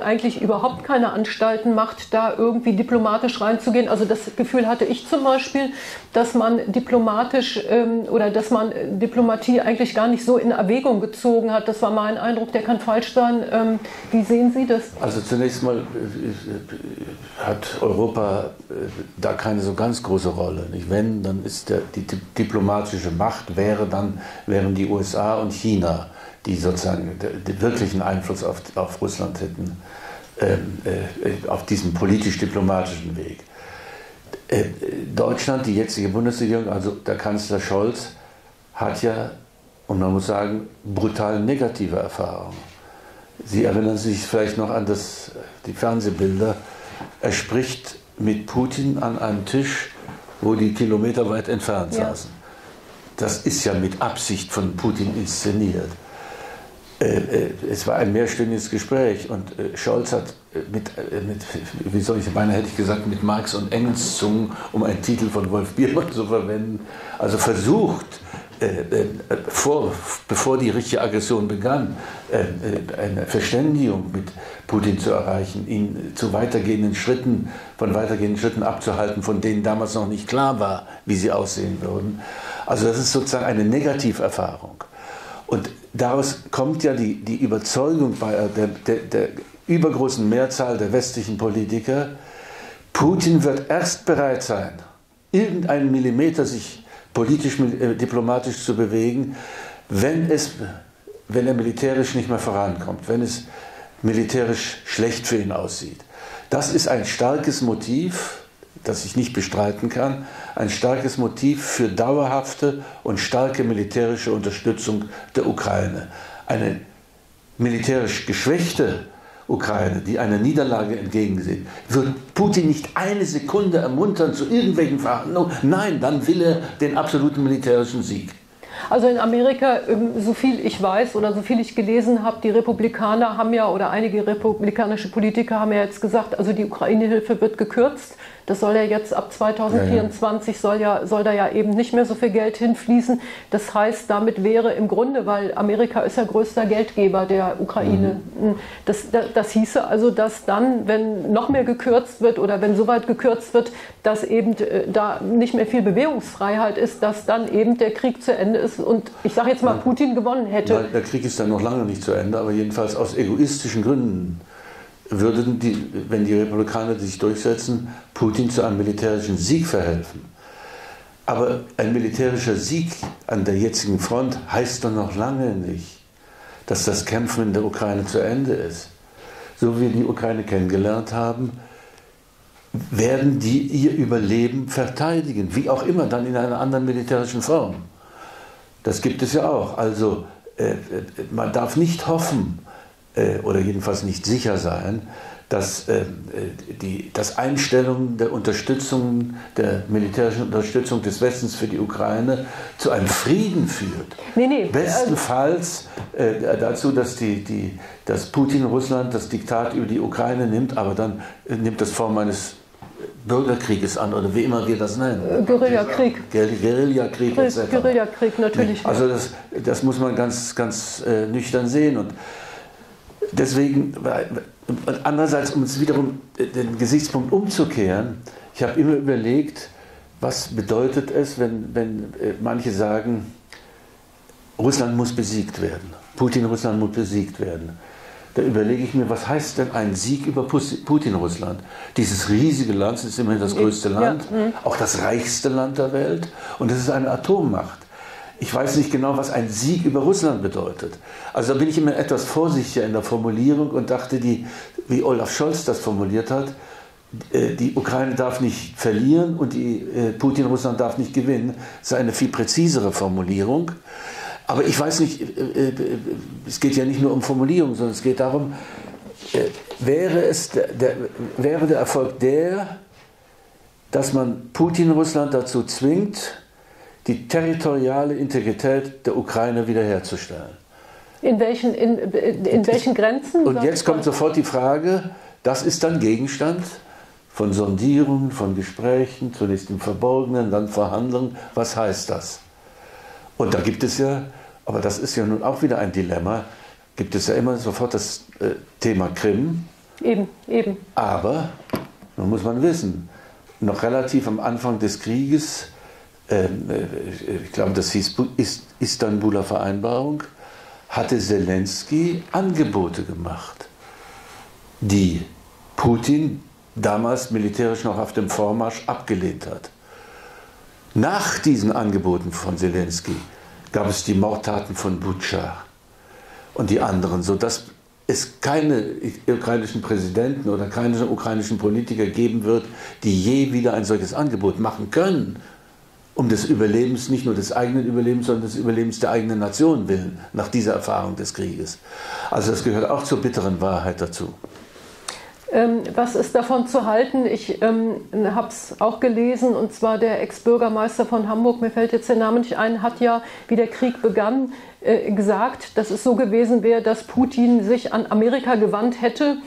eigentlich überhaupt keine Anstalten macht, da irgendwie diplomatisch reinzugehen? Also das Gefühl hatte ich zum Beispiel, dass man Diplomatie eigentlich gar nicht so in Erwägung gezogen hat. Das war mein Eindruck, der kann falsch sein. Wie sehen Sie das? Also zunächst mal hat Europa da keine so ganz große Rolle. Nicht? Wenn, dann ist die diplomatische Macht wären die USA und China, die sozusagen den wirklichen Einfluss auf Russland hätten, auf diesem politisch-diplomatischen Weg. Deutschland, die jetzige Bundesregierung, also der Kanzler Scholz, hat ja, und man muss sagen, brutal negative Erfahrungen. Sie erinnern sich vielleicht noch an die Fernsehbilder. Er spricht mit Putin an einem Tisch, wo die kilometerweit entfernt saßen. Das ist ja mit Absicht von Putin inszeniert. Es war ein mehrstündiges Gespräch und Scholz hat mit Marx und Engels Zungen, um einen Titel von Wolf Biermann zu verwenden, also versucht, bevor die richtige Aggression begann, eine Verständigung mit Putin zu erreichen, ihn zu weitergehenden Schritten abzuhalten, von denen damals noch nicht klar war, wie sie aussehen würden. Also das ist sozusagen eine Negativerfahrung. Und daraus kommt ja die Überzeugung bei der übergroßen Mehrzahl der westlichen Politiker, Putin wird erst bereit sein, irgendeinen Millimeter sich politisch, diplomatisch zu bewegen, wenn er militärisch nicht mehr vorankommt, wenn es militärisch schlecht für ihn aussieht. Das ist ein starkes Motiv, das ich nicht bestreiten kann, ein starkes Motiv für dauerhafte und starke militärische Unterstützung der Ukraine. Eine militärisch geschwächte Ukraine, die einer Niederlage entgegensieht, wird Putin nicht eine Sekunde ermuntern zu irgendwelchen Verhandlungen. Nein, dann will er den absoluten militärischen Sieg. Also in Amerika, so viel ich weiß oder so viel ich gelesen habe, die Republikaner haben ja, oder einige republikanische Politiker haben ja jetzt gesagt, also die Ukraine-Hilfe wird gekürzt. Das soll ja jetzt ab 2024 soll da ja eben nicht mehr so viel Geld hinfließen. Das heißt, damit wäre im Grunde, weil Amerika ist ja größter Geldgeber der Ukraine, das hieße also, dass dann, wenn noch mehr gekürzt wird oder wenn so weit gekürzt wird, dass eben da nicht mehr viel Bewegungsfreiheit ist, dass dann eben der Krieg zu Ende ist und ich sage jetzt mal, Putin gewonnen hätte. Nein, der Krieg ist dann noch lange nicht zu Ende, aber jedenfalls aus egoistischen Gründen würden die, wenn die Republikaner sich durchsetzen, Putin zu einem militärischen Sieg verhelfen. Aber ein militärischer Sieg an der jetzigen Front heißt doch noch lange nicht, dass das Kämpfen in der Ukraine zu Ende ist. So wie wir die Ukraine kennengelernt haben, werden die ihr Überleben verteidigen, wie auch immer, dann in einer anderen militärischen Form. Das gibt es ja auch. Also man darf nicht hoffen, oder jedenfalls nicht sicher sein, dass das Einstellung der Unterstützung, der militärischen Unterstützung des Westens für die Ukraine zu einem Frieden führt. Nee, nee. Bestenfalls dazu, dass dass Putin Russland das Diktat über die Ukraine nimmt, aber dann nimmt das Form eines Bürgerkrieges an oder wie immer wir das nennen. Guerillakrieg. Guerillakrieg etc. Guerillakrieg, natürlich. Also das muss man ganz, ganz nüchtern sehen. Und deswegen, andererseits, um es wiederum den Gesichtspunkt umzukehren, ich habe immer überlegt, was bedeutet es, wenn manche sagen, Russland muss besiegt werden, Putin-Russland muss besiegt werden. Da überlege ich mir, was heißt denn ein Sieg über Putin-Russland? Dieses riesige Land, das ist immerhin das größte Land, auch das reichste Land der Welt und es ist eine Atommacht. Ich weiß nicht genau, was ein Sieg über Russland bedeutet. Also da bin ich immer etwas vorsichtiger in der Formulierung und dachte, wie Olaf Scholz das formuliert hat, die Ukraine darf nicht verlieren und Putin-Russland darf nicht gewinnen. Das ist eine viel präzisere Formulierung. Aber ich weiß nicht, es geht ja nicht nur um Formulierung, sondern es geht darum, wäre der Erfolg der, dass man Putin-Russland dazu zwingt, die territoriale Integrität der Ukraine wiederherzustellen. In welchen Grenzen? Und jetzt kommt sofort die Frage, das ist dann Gegenstand von Sondierungen, von Gesprächen, zunächst im Verborgenen, dann Verhandlungen. Was heißt das? Und da gibt es ja, aber das ist ja nun auch wieder ein Dilemma, gibt es ja immer sofort das Thema Krim. Eben. Aber, nun muss man wissen, noch relativ am Anfang des Krieges, ich glaube, das hieß Istanbuler Vereinbarung, hatte Selenskyj Angebote gemacht, die Putin damals militärisch noch auf dem Vormarsch abgelehnt hat. Nach diesen Angeboten von Selenskyj gab es die Mordtaten von Butscha und die anderen, sodass es keine ukrainischen Präsidenten oder keine ukrainischen Politiker geben wird, die je wieder ein solches Angebot machen können, um des Überlebens, nicht nur des eigenen Überlebens, sondern des Überlebens der eigenen Nation willen, nach dieser Erfahrung des Krieges. Also das gehört auch zur bitteren Wahrheit dazu. Was ist davon zu halten? Ich habe es auch gelesen, und zwar der Ex-Bürgermeister von Hamburg, mir fällt jetzt der Name nicht ein, hat ja, wie der Krieg begann, gesagt, dass es so gewesen wäre, dass Putin sich an Amerika gewandt hätte,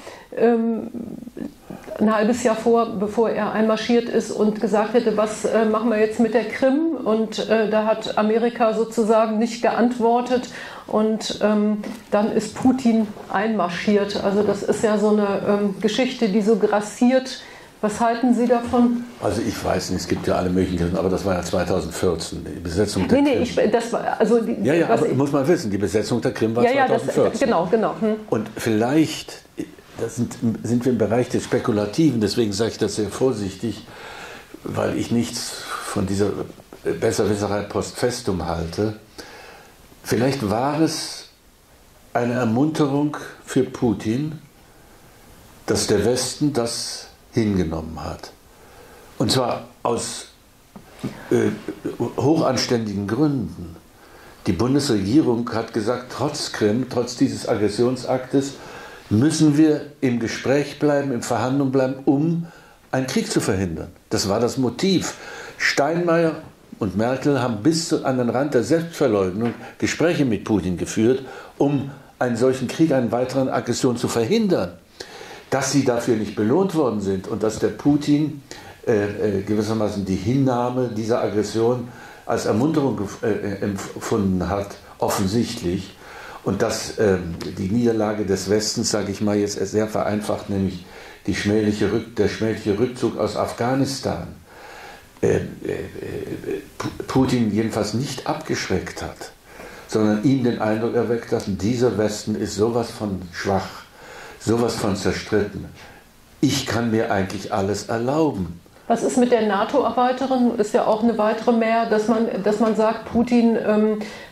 ein halbes Jahr bevor er einmarschiert ist und gesagt hätte, was machen wir jetzt mit der Krim? Und da hat Amerika sozusagen nicht geantwortet und dann ist Putin einmarschiert. Also das ist ja so eine Geschichte, die so grassiert. Was halten Sie davon? Also ich weiß nicht, es gibt ja alle möglichen, aber das war ja 2014, die Besetzung der Krim. Aber muss man wissen, die Besetzung der Krim war 2014. Das, genau. Und vielleicht, da sind wir im Bereich des Spekulativen, deswegen sage ich das sehr vorsichtig, weil ich nichts von dieser Besserwisserei post festum halte. Vielleicht war es eine Ermunterung für Putin, dass der Westen das hingenommen hat. Und zwar aus hochanständigen Gründen. Die Bundesregierung hat gesagt, trotz Krim, trotz dieses Aggressionsaktes, müssen wir im Gespräch bleiben, in Verhandlung bleiben, um einen Krieg zu verhindern. Das war das Motiv. Steinmeier und Merkel haben bis an den Rand der Selbstverleugnung Gespräche mit Putin geführt, um einen solchen Krieg, einen weiteren Aggression zu verhindern. Dass sie dafür nicht belohnt worden sind und dass der Putin gewissermaßen die Hinnahme dieser Aggression als Ermunterung empfunden hat, offensichtlich. Und dass die Niederlage des Westens, sage ich mal jetzt sehr vereinfacht, nämlich die der schmähliche Rückzug aus Afghanistan, Putin jedenfalls nicht abgeschreckt hat, sondern ihm den Eindruck erweckt hat, dieser Westen ist sowas von schwach, sowas von zerstritten. Ich kann mir eigentlich alles erlauben. Was ist mit der NATO-Erweiterung? Ist ja auch eine weitere mehr, dass man sagt, Putin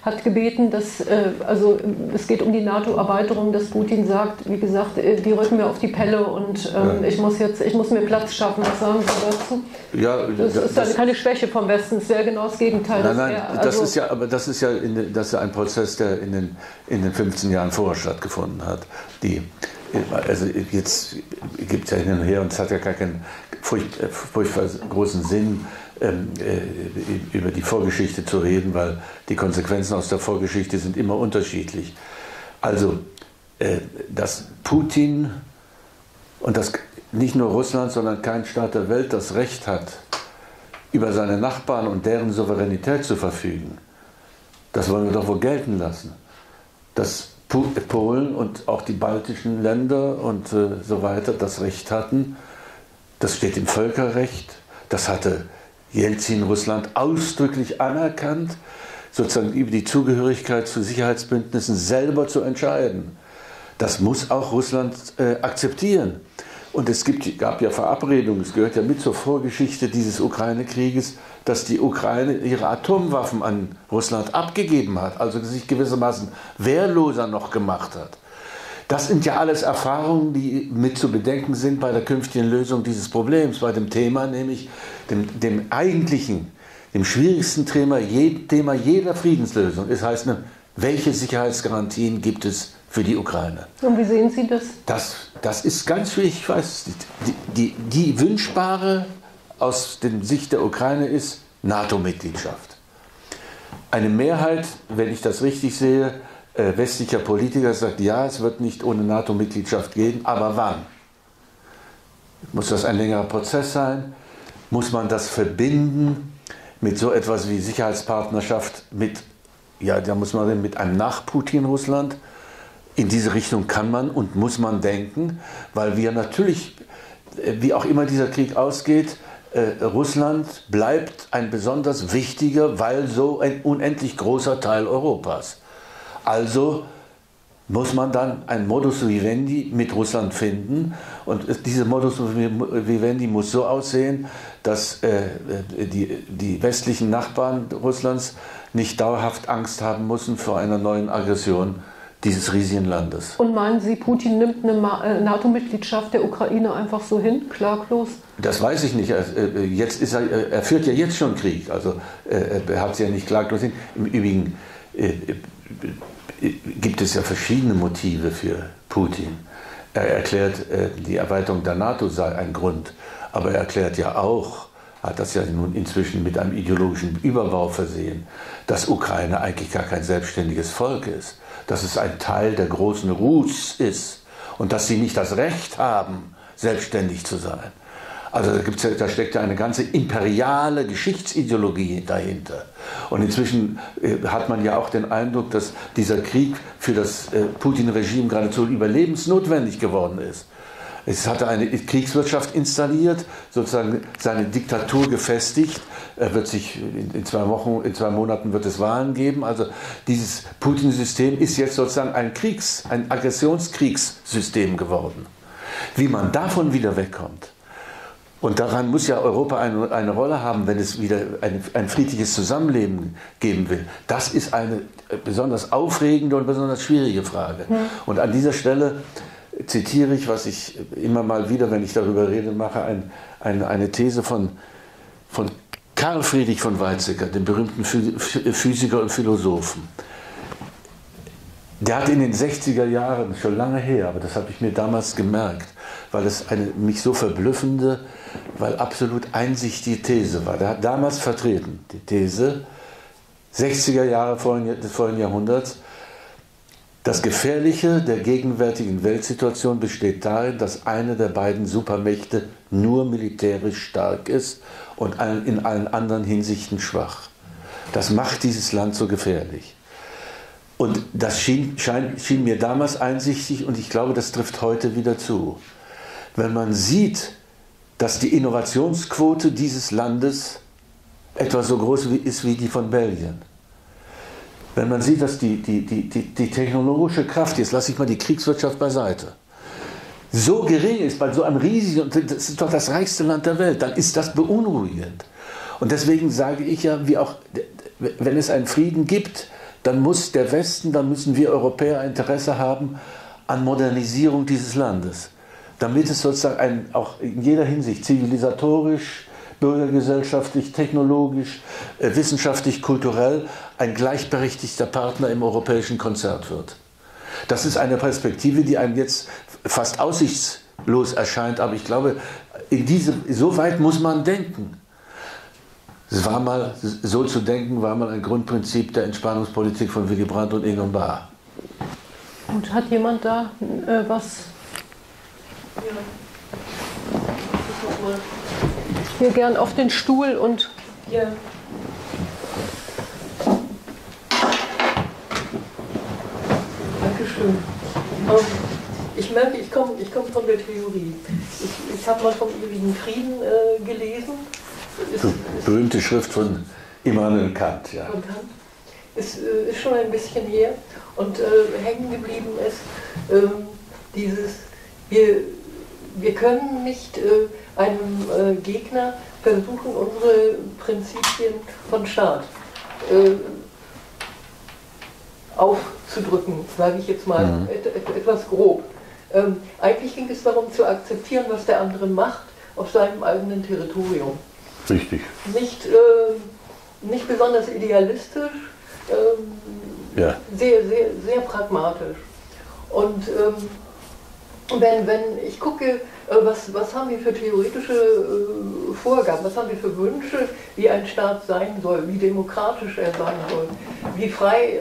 hat gebeten, dass also es geht um die NATO-Erweiterung, dass Putin sagt, wie gesagt, die rücken mir auf die Pelle und ich muss mir Platz schaffen. Was sagen Sie dazu? Ja, das ist keine Schwäche vom Westen, es wäre genau das Gegenteil. Das ist ja ein Prozess, der in den 15 Jahren vorher stattgefunden hat. Also jetzt gibt es ja hin und her und es hat ja gar keinen furchtbar großen Sinn, über die Vorgeschichte zu reden, weil die Konsequenzen aus der Vorgeschichte sind immer unterschiedlich. Also, dass Putin und dass nicht nur Russland, sondern kein Staat der Welt das Recht hat, über seine Nachbarn und deren Souveränität zu verfügen, das wollen wir doch wohl gelten lassen. Das Polen und auch die baltischen Länder und so weiter das Recht hatten, das steht im Völkerrecht, das hatte Jelzin Russland ausdrücklich anerkannt, sozusagen über die Zugehörigkeit zu Sicherheitsbündnissen selber zu entscheiden. Das muss auch Russland akzeptieren. Und es gab ja Verabredungen, es gehört ja mit zur Vorgeschichte dieses Ukraine-Krieges, dass die Ukraine ihre Atomwaffen an Russland abgegeben hat, also sich gewissermaßen wehrloser noch gemacht hat. Das sind ja alles Erfahrungen, die mit zu bedenken sind bei der künftigen Lösung dieses Problems, bei dem Thema, nämlich dem eigentlichen, dem schwierigsten Thema jeder Friedenslösung. Es heißt, welche Sicherheitsgarantien gibt es für die Ukraine? Und wie sehen Sie das? Das ist ganz schwierig, ich weiß es nicht. Die wünschbare aus der Sicht der Ukraine ist NATO-Mitgliedschaft. Eine Mehrheit, wenn ich das richtig sehe, westlicher Politiker sagt, ja, es wird nicht ohne NATO-Mitgliedschaft gehen, aber wann? Muss das ein längerer Prozess sein? Muss man das verbinden mit so etwas wie Sicherheitspartnerschaft mit, ja, da muss man mit einem Nach-Putin-Russland? In diese Richtung kann man und muss man denken, weil wir natürlich, wie auch immer dieser Krieg ausgeht, Russland bleibt ein besonders wichtiger, weil so ein unendlich großer Teil Europas. Also muss man dann ein Modus vivendi mit Russland finden und dieser Modus vivendi muss so aussehen, dass die westlichen Nachbarn Russlands nicht dauerhaft Angst haben müssen vor einer neuen Aggression dieses riesigen Landes. Und meinen Sie, Putin nimmt eine NATO-Mitgliedschaft der Ukraine einfach so hin, klaglos? Das weiß ich nicht. Jetzt ist er führt ja jetzt schon Krieg, also er hat es ja nicht klaglos hin. Im Übrigen gibt es ja verschiedene Motive für Putin. Er erklärt, die Erweiterung der NATO sei ein Grund, aber er erklärt ja auch, hat das ja nun inzwischen mit einem ideologischen Überbau versehen, dass Ukraine eigentlich gar kein selbstständiges Volk ist, dass es ein Teil der großen Rus ist und dass sie nicht das Recht haben, selbstständig zu sein. Also da steckt ja eine ganze imperiale Geschichtsideologie dahinter. Und inzwischen hat man ja auch den Eindruck, dass dieser Krieg für das Putin-Regime geradezu überlebensnotwendig geworden ist. Es hat eine Kriegswirtschaft installiert, sozusagen seine Diktatur gefestigt. Er wird sich in 2 Monaten wird es Wahlen geben. Also dieses Putin-System ist jetzt sozusagen ein Aggressionskriegssystem geworden. Wie man davon wieder wegkommt, und daran muss ja Europa eine Rolle haben, wenn es wieder ein friedliches Zusammenleben geben will. Das ist eine besonders aufregende und besonders schwierige Frage. Und an dieser Stelle zitiere ich, was ich immer mal wieder, wenn ich darüber rede, mache, eine These von Karl Friedrich von Weizsäcker, dem berühmten Physiker und Philosophen. Der hat in den 60er Jahren, schon lange her, aber das habe ich mir damals gemerkt, weil es eine mich so verblüffende, weil absolut einsichtige These war. Der hat damals vertreten, die These, 60er Jahre des vorigen Jahrhunderts, Das Gefährliche der gegenwärtigen Weltsituation besteht darin, dass eine der beiden Supermächte nur militärisch stark ist und in allen anderen Hinsichten schwach. Das macht dieses Land so gefährlich. Und das schien mir damals einsichtig, und ich glaube, das trifft heute wieder zu. Wenn man sieht, dass die Innovationsquote dieses Landes etwa so groß ist wie die von Belgien, wenn man sieht, dass die technologische Kraft, jetzt lasse ich mal die Kriegswirtschaft beiseite, so gering ist bei so einem riesigen, das ist doch das reichste Land der Welt, dann ist das beunruhigend. Und deswegen sage ich ja, wie auch, wenn es einen Frieden gibt, dann muss der Westen, dann müssen wir Europäer Interesse haben an Modernisierung dieses Landes, damit es sozusagen auch in jeder Hinsicht zivilisatorisch, bürgergesellschaftlich, technologisch, wissenschaftlich, kulturell ein gleichberechtigter Partner im europäischen Konzert wird. Das ist eine Perspektive, die einem jetzt fast aussichtslos erscheint, aber ich glaube, so weit muss man denken. So zu denken war mal ein Grundprinzip der Entspannungspolitik von Willy Brandt und Egon Bahr. Und hat jemand da was? Ja. Ich mal. Hier gern auf den Stuhl und... Ja. Dankeschön. Ich merke, ich komme von der Theorie. Ich habe mal vom ewigen Frieden gelesen. Berühmte Schrift von Immanuel Kant, ja. Von Kant. Ist schon ein bisschen her. Und hängen geblieben ist dieses... Wir können nicht... einem Gegner versuchen, unsere Prinzipien von Staat aufzudrücken, sage ich jetzt mal etwas grob. Eigentlich ging es darum zu akzeptieren, was der andere macht auf seinem eigenen Territorium. Richtig. Nicht besonders idealistisch, ja. Sehr, sehr, sehr pragmatisch. Und wenn ich gucke, was haben wir für theoretische Vorgaben, was haben wir für Wünsche, wie ein Staat sein soll, wie demokratisch er sein soll, wie frei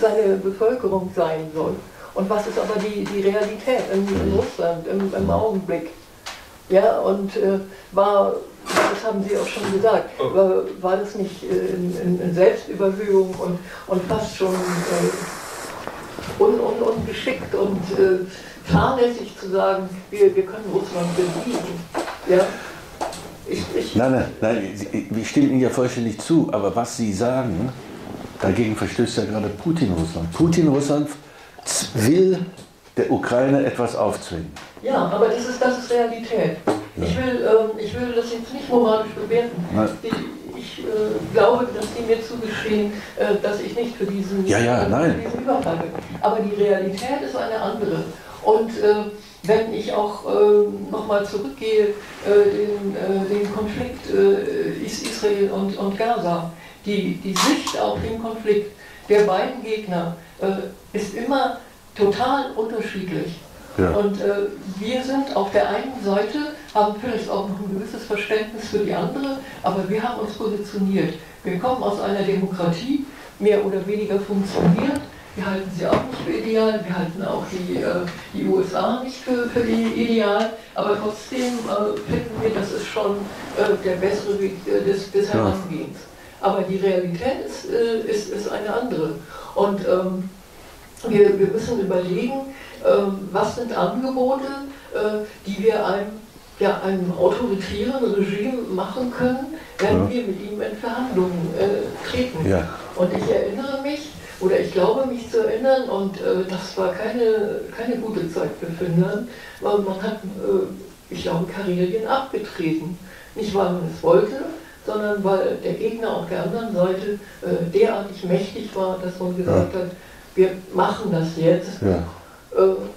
seine Bevölkerung sein soll. Und was ist aber die Realität in Russland im Augenblick? Ja, und das haben Sie auch schon gesagt, war das nicht in Selbstüberhöhung und fast schon ungeschickt und fahrlässig zu sagen, wir können Russland besiegen. Ja? Nein, wir stimmen Ihnen ja vollständig zu, aber was Sie sagen, dagegen verstößt ja gerade Putin-Russland. Putin-Russland will der Ukraine etwas aufzwingen. Ja, aber das ist Realität. Ja. Ich will das jetzt nicht moralisch bewerten. Ich glaube, dass die mir zugestehen, dass ich nicht für diesen Überfall bin. Aber die Realität ist eine andere. Und wenn ich auch nochmal zurückgehe, den Konflikt Israel und Gaza, die Sicht auf den Konflikt der beiden Gegner ist immer total unterschiedlich. Ja. Und wir sind auf der einen Seite, haben vielleicht auch noch ein gewisses Verständnis für die andere, aber wir haben uns positioniert. Wir kommen aus einer Demokratie, mehr oder weniger funktioniert. Wir halten sie auch nicht für ideal, wir halten auch die USA nicht für ideal, aber trotzdem finden wir, das ist schon der bessere Weg des Herangehens. Aber die Realität ist eine andere. Und wir müssen überlegen, was sind Angebote, die wir einem autoritären Regime machen können, wenn wir mit ihm in Verhandlungen treten. Ja. Und ich erinnere mich, oder ich glaube mich zu erinnern, und das war keine gute Zeit für Finnland, weil man hat, ich glaube, Karelien abgetreten. Nicht, weil man es wollte, sondern weil der Gegner auf der anderen Seite derartig mächtig war, dass man gesagt hat, wir machen das jetzt,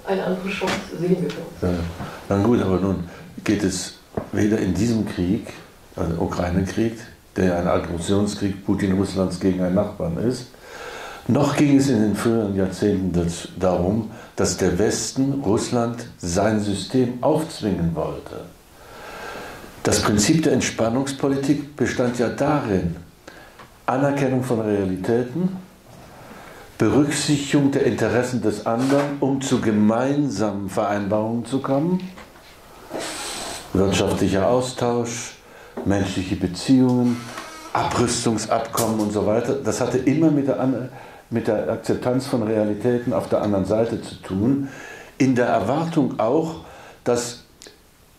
eine andere Chance sehen wir für uns. Ja. Na gut, aber nun geht es weder in diesem Krieg, also Ukraine-Krieg, der ein Aggressionskrieg Putin-Russlands gegen einen Nachbarn ist, noch ging es in den früheren Jahrzehnten darum, dass der Westen Russland sein System aufzwingen wollte. Das Prinzip der Entspannungspolitik bestand ja darin, Anerkennung von Realitäten, Berücksichtigung der Interessen des anderen, um zu gemeinsamen Vereinbarungen zu kommen. Wirtschaftlicher Austausch, menschliche Beziehungen, Abrüstungsabkommen und so weiter. Das hatte immer mit der Akzeptanz von Realitäten auf der anderen Seite zu tun. In der Erwartung auch, dass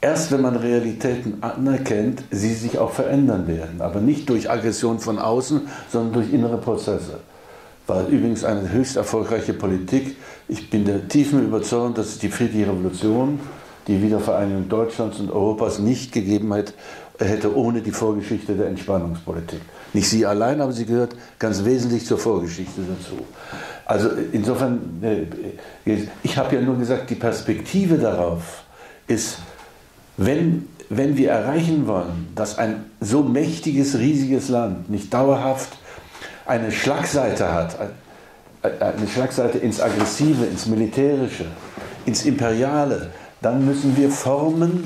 erst wenn man Realitäten anerkennt, sie sich auch verändern werden. Aber nicht durch Aggression von außen, sondern durch innere Prozesse. War übrigens eine höchst erfolgreiche Politik. Ich bin der tiefen Überzeugung, dass es die friedliche Revolution, die Wiedervereinigung Deutschlands und Europas nicht gegeben hätte ohne die Vorgeschichte der Entspannungspolitik. Nicht sie allein, aber sie gehört ganz wesentlich zur Vorgeschichte dazu. Also insofern, ich habe ja nur gesagt, die Perspektive darauf ist, wenn wir erreichen wollen, dass ein so mächtiges, riesiges Land nicht dauerhaft eine Schlagseite hat, eine Schlagseite ins Aggressive, ins Militärische, ins Imperiale, dann müssen wir Formen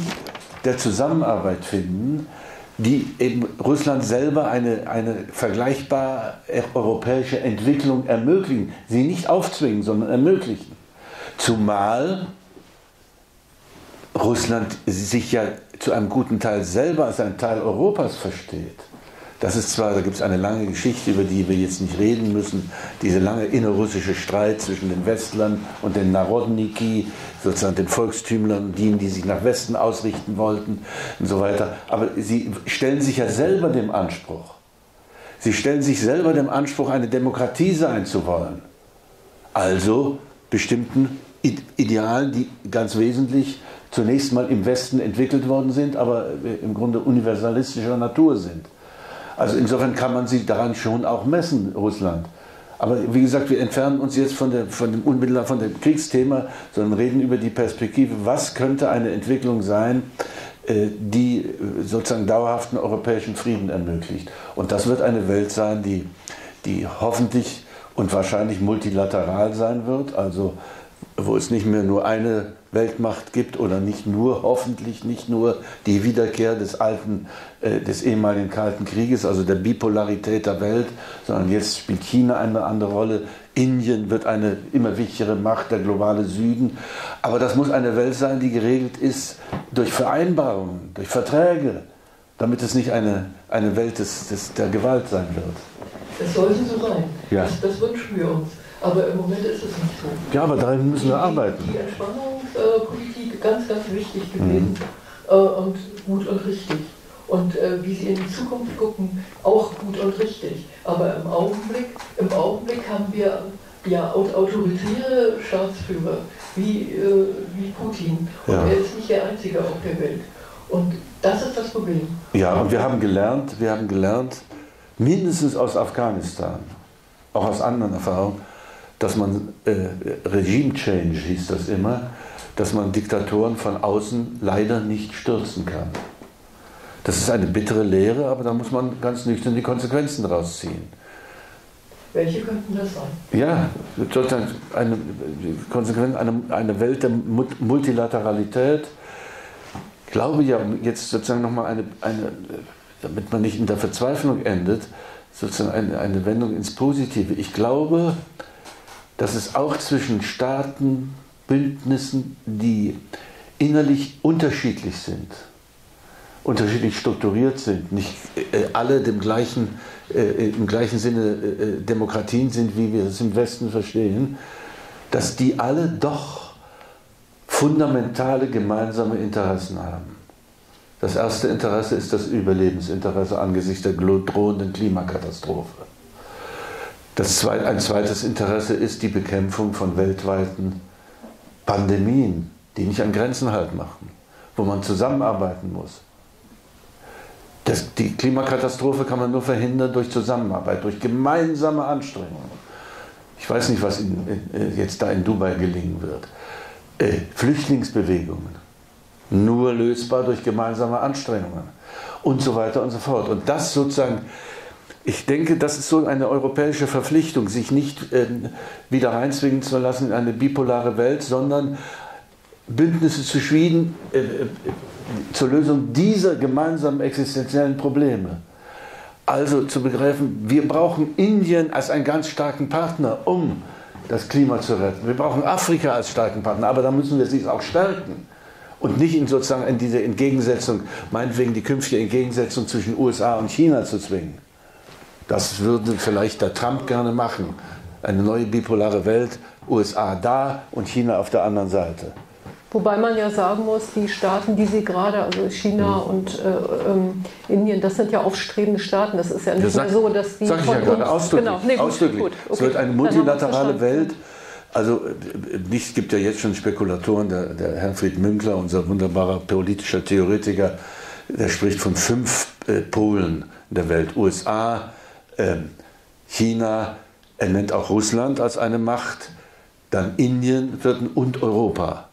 der Zusammenarbeit finden, die eben Russland selber eine vergleichbare europäische Entwicklung ermöglichen. Sie nicht aufzwingen, sondern ermöglichen. Zumal Russland sich ja zu einem guten Teil selber als ein Teil Europas versteht. Das ist zwar, da gibt es eine lange Geschichte, über die wir jetzt nicht reden müssen, diese lange innerrussische Streit zwischen den Westlern und den Narodniki, sozusagen den Volkstümlern und denen, die sich nach Westen ausrichten wollten und so weiter. Aber sie stellen sich ja selber dem Anspruch. Sie stellen sich selber dem Anspruch, eine Demokratie sein zu wollen. Also bestimmten Idealen, die ganz wesentlich zunächst mal im Westen entwickelt worden sind, aber im Grunde universalistischer Natur sind. Also insofern kann man sie daran schon auch messen, Russland. Aber wie gesagt, wir entfernen uns jetzt von dem Kriegsthema, sondern reden über die Perspektive, was könnte eine Entwicklung sein, die sozusagen dauerhaften europäischen Frieden ermöglicht. Und das wird eine Welt sein, die hoffentlich und wahrscheinlich multilateral sein wird, also wo es nicht mehr nur eine Weltmacht gibt oder hoffentlich nicht nur die Wiederkehr des ehemaligen Kalten Krieges, also der Bipolarität der Welt, sondern jetzt spielt China eine andere Rolle, Indien wird eine immer wichtigere Macht, der globale Süden. Aber das muss eine Welt sein, die geregelt ist durch Vereinbarungen, durch Verträge, damit es nicht eine Welt der Gewalt sein wird. Es sollte so sein, ja. Das wünschen wir uns. Aber im Moment ist es nicht so. Ja, aber daran müssen wir arbeiten. Die Entspannungspolitik ganz, ganz wichtig gewesen und gut und richtig. Und wie sie in die Zukunft gucken, auch gut und richtig. Aber im Augenblick haben wir ja autoritäre Staatsführer wie Putin. Und ja. Er ist nicht der Einzige auf der Welt. Und das ist das Problem. Ja, und wir haben gelernt, mindestens aus Afghanistan, auch aus anderen Erfahrungen, dass man, Regime Change hieß das immer, dass man Diktatoren von außen leider nicht stürzen kann. Das ist eine bittere Lehre, aber da muss man ganz nüchtern die Konsequenzen daraus ziehen. Welche könnten das sein? Ja, sozusagen eine Welt der Multilateralität. Ich glaube ja, jetzt sozusagen nochmal damit man nicht in der Verzweiflung endet, sozusagen eine Wendung ins Positive. Ich glaube, dass es auch zwischen Staaten, Bündnissen, die innerlich unterschiedlich sind, unterschiedlich strukturiert sind, nicht alle im gleichen Sinne Demokratien sind, wie wir es im Westen verstehen, dass die alle doch fundamentale gemeinsame Interessen haben. Das erste Interesse ist das Überlebensinteresse angesichts der drohenden Klimakatastrophe. Ein zweites Interesse ist die Bekämpfung von weltweiten Pandemien, die nicht an Grenzen halt machen, wo man zusammenarbeiten muss. Die Klimakatastrophe kann man nur verhindern durch Zusammenarbeit, durch gemeinsame Anstrengungen. Ich weiß nicht, was jetzt da in Dubai gelingen wird. Flüchtlingsbewegungen. Nur lösbar durch gemeinsame Anstrengungen und so weiter und so fort. Und das sozusagen, ich denke, das ist so eine europäische Verpflichtung, sich nicht wieder reinzwingen zu lassen in eine bipolare Welt, sondern Bündnisse zu schmieden zur Lösung dieser gemeinsamen existenziellen Probleme. Also zu begreifen, wir brauchen Indien als einen ganz starken Partner, um das Klima zu retten. Wir brauchen Afrika als starken Partner, aber da müssen wir es auch stärken. Und nicht in sozusagen in diese Entgegensetzung, meinetwegen die künftige Entgegensetzung zwischen USA und China zu zwingen. Das würde vielleicht der Trump gerne machen. Eine neue bipolare Welt, USA da und China auf der anderen Seite. Wobei man ja sagen muss, die Staaten, die Sie gerade, also China und Indien, das sind ja aufstrebende Staaten. Das ist ja nicht mehr so, dass die von uns... Ausdrücklich. Es wird eine multilaterale Welt. Also es gibt ja jetzt schon Spekulatoren, der Herfried Münkler, unser wunderbarer politischer Theoretiker, der spricht von 5 Polen in der Welt. USA, China, er nennt auch Russland als eine Macht, dann Indien und Europa.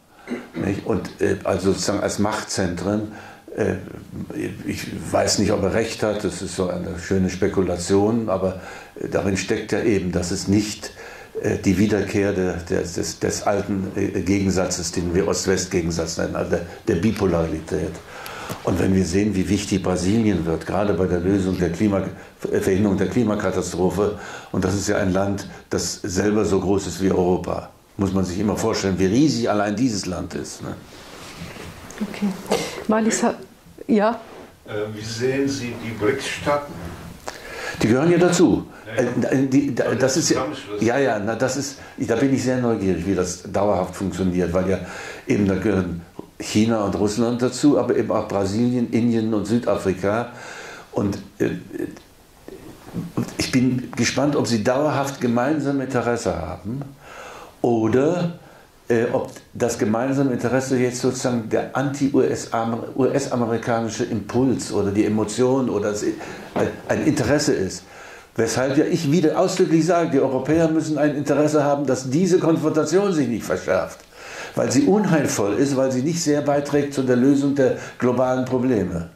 Nicht? Und also sozusagen als Machtzentren, ich weiß nicht, ob er recht hat, das ist so eine schöne Spekulation, aber darin steckt ja eben, dass es nicht die Wiederkehr des alten Gegensatzes, den wir Ost-West-Gegensatz nennen, also der Bipolarität. Und wenn wir sehen, wie wichtig Brasilien wird, gerade bei der Lösung der Verhinderung der Klimakatastrophe, und das ist ja ein Land, das selber so groß ist wie Europa. Muss man sich immer vorstellen, wie riesig allein dieses Land ist. Ne? Okay. Malisa, ja? Wie sehen Sie die BRICS-Staaten? Die gehören ja dazu. Das ist da bin ich sehr neugierig, wie das dauerhaft funktioniert, weil ja eben da gehören China und Russland dazu, aber eben auch Brasilien, Indien und Südafrika. Und ich bin gespannt, ob sie dauerhaft gemeinsame Interesse haben. Oder ob das gemeinsame Interesse jetzt sozusagen der anti-US-amerikanische Impuls oder die Emotion oder ein Interesse ist. Weshalb ja ich wieder ausdrücklich sage, die Europäer müssen ein Interesse haben, dass diese Konfrontation sich nicht verschärft. Weil sie unheilvoll ist, weil sie nicht sehr beiträgt zu der Lösung der globalen Probleme.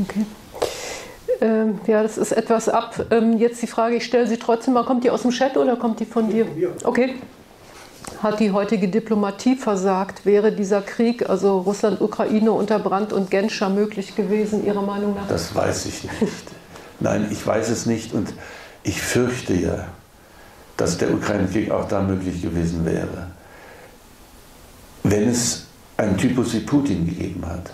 Okay. Ja, das ist etwas ab. Jetzt die Frage, ich stelle sie trotzdem mal, kommt die aus dem Chat oder kommt die von dir? Okay. Hat die heutige Diplomatie versagt? Wäre dieser Krieg, also Russland-Ukraine, unter Brandt und Genscher möglich gewesen, Ihrer Meinung nach? Das weiß ich nicht. Nein, ich weiß es nicht und ich fürchte ja, dass der Ukraine-Krieg auch da möglich gewesen wäre, wenn es einen Typus wie Putin gegeben hat.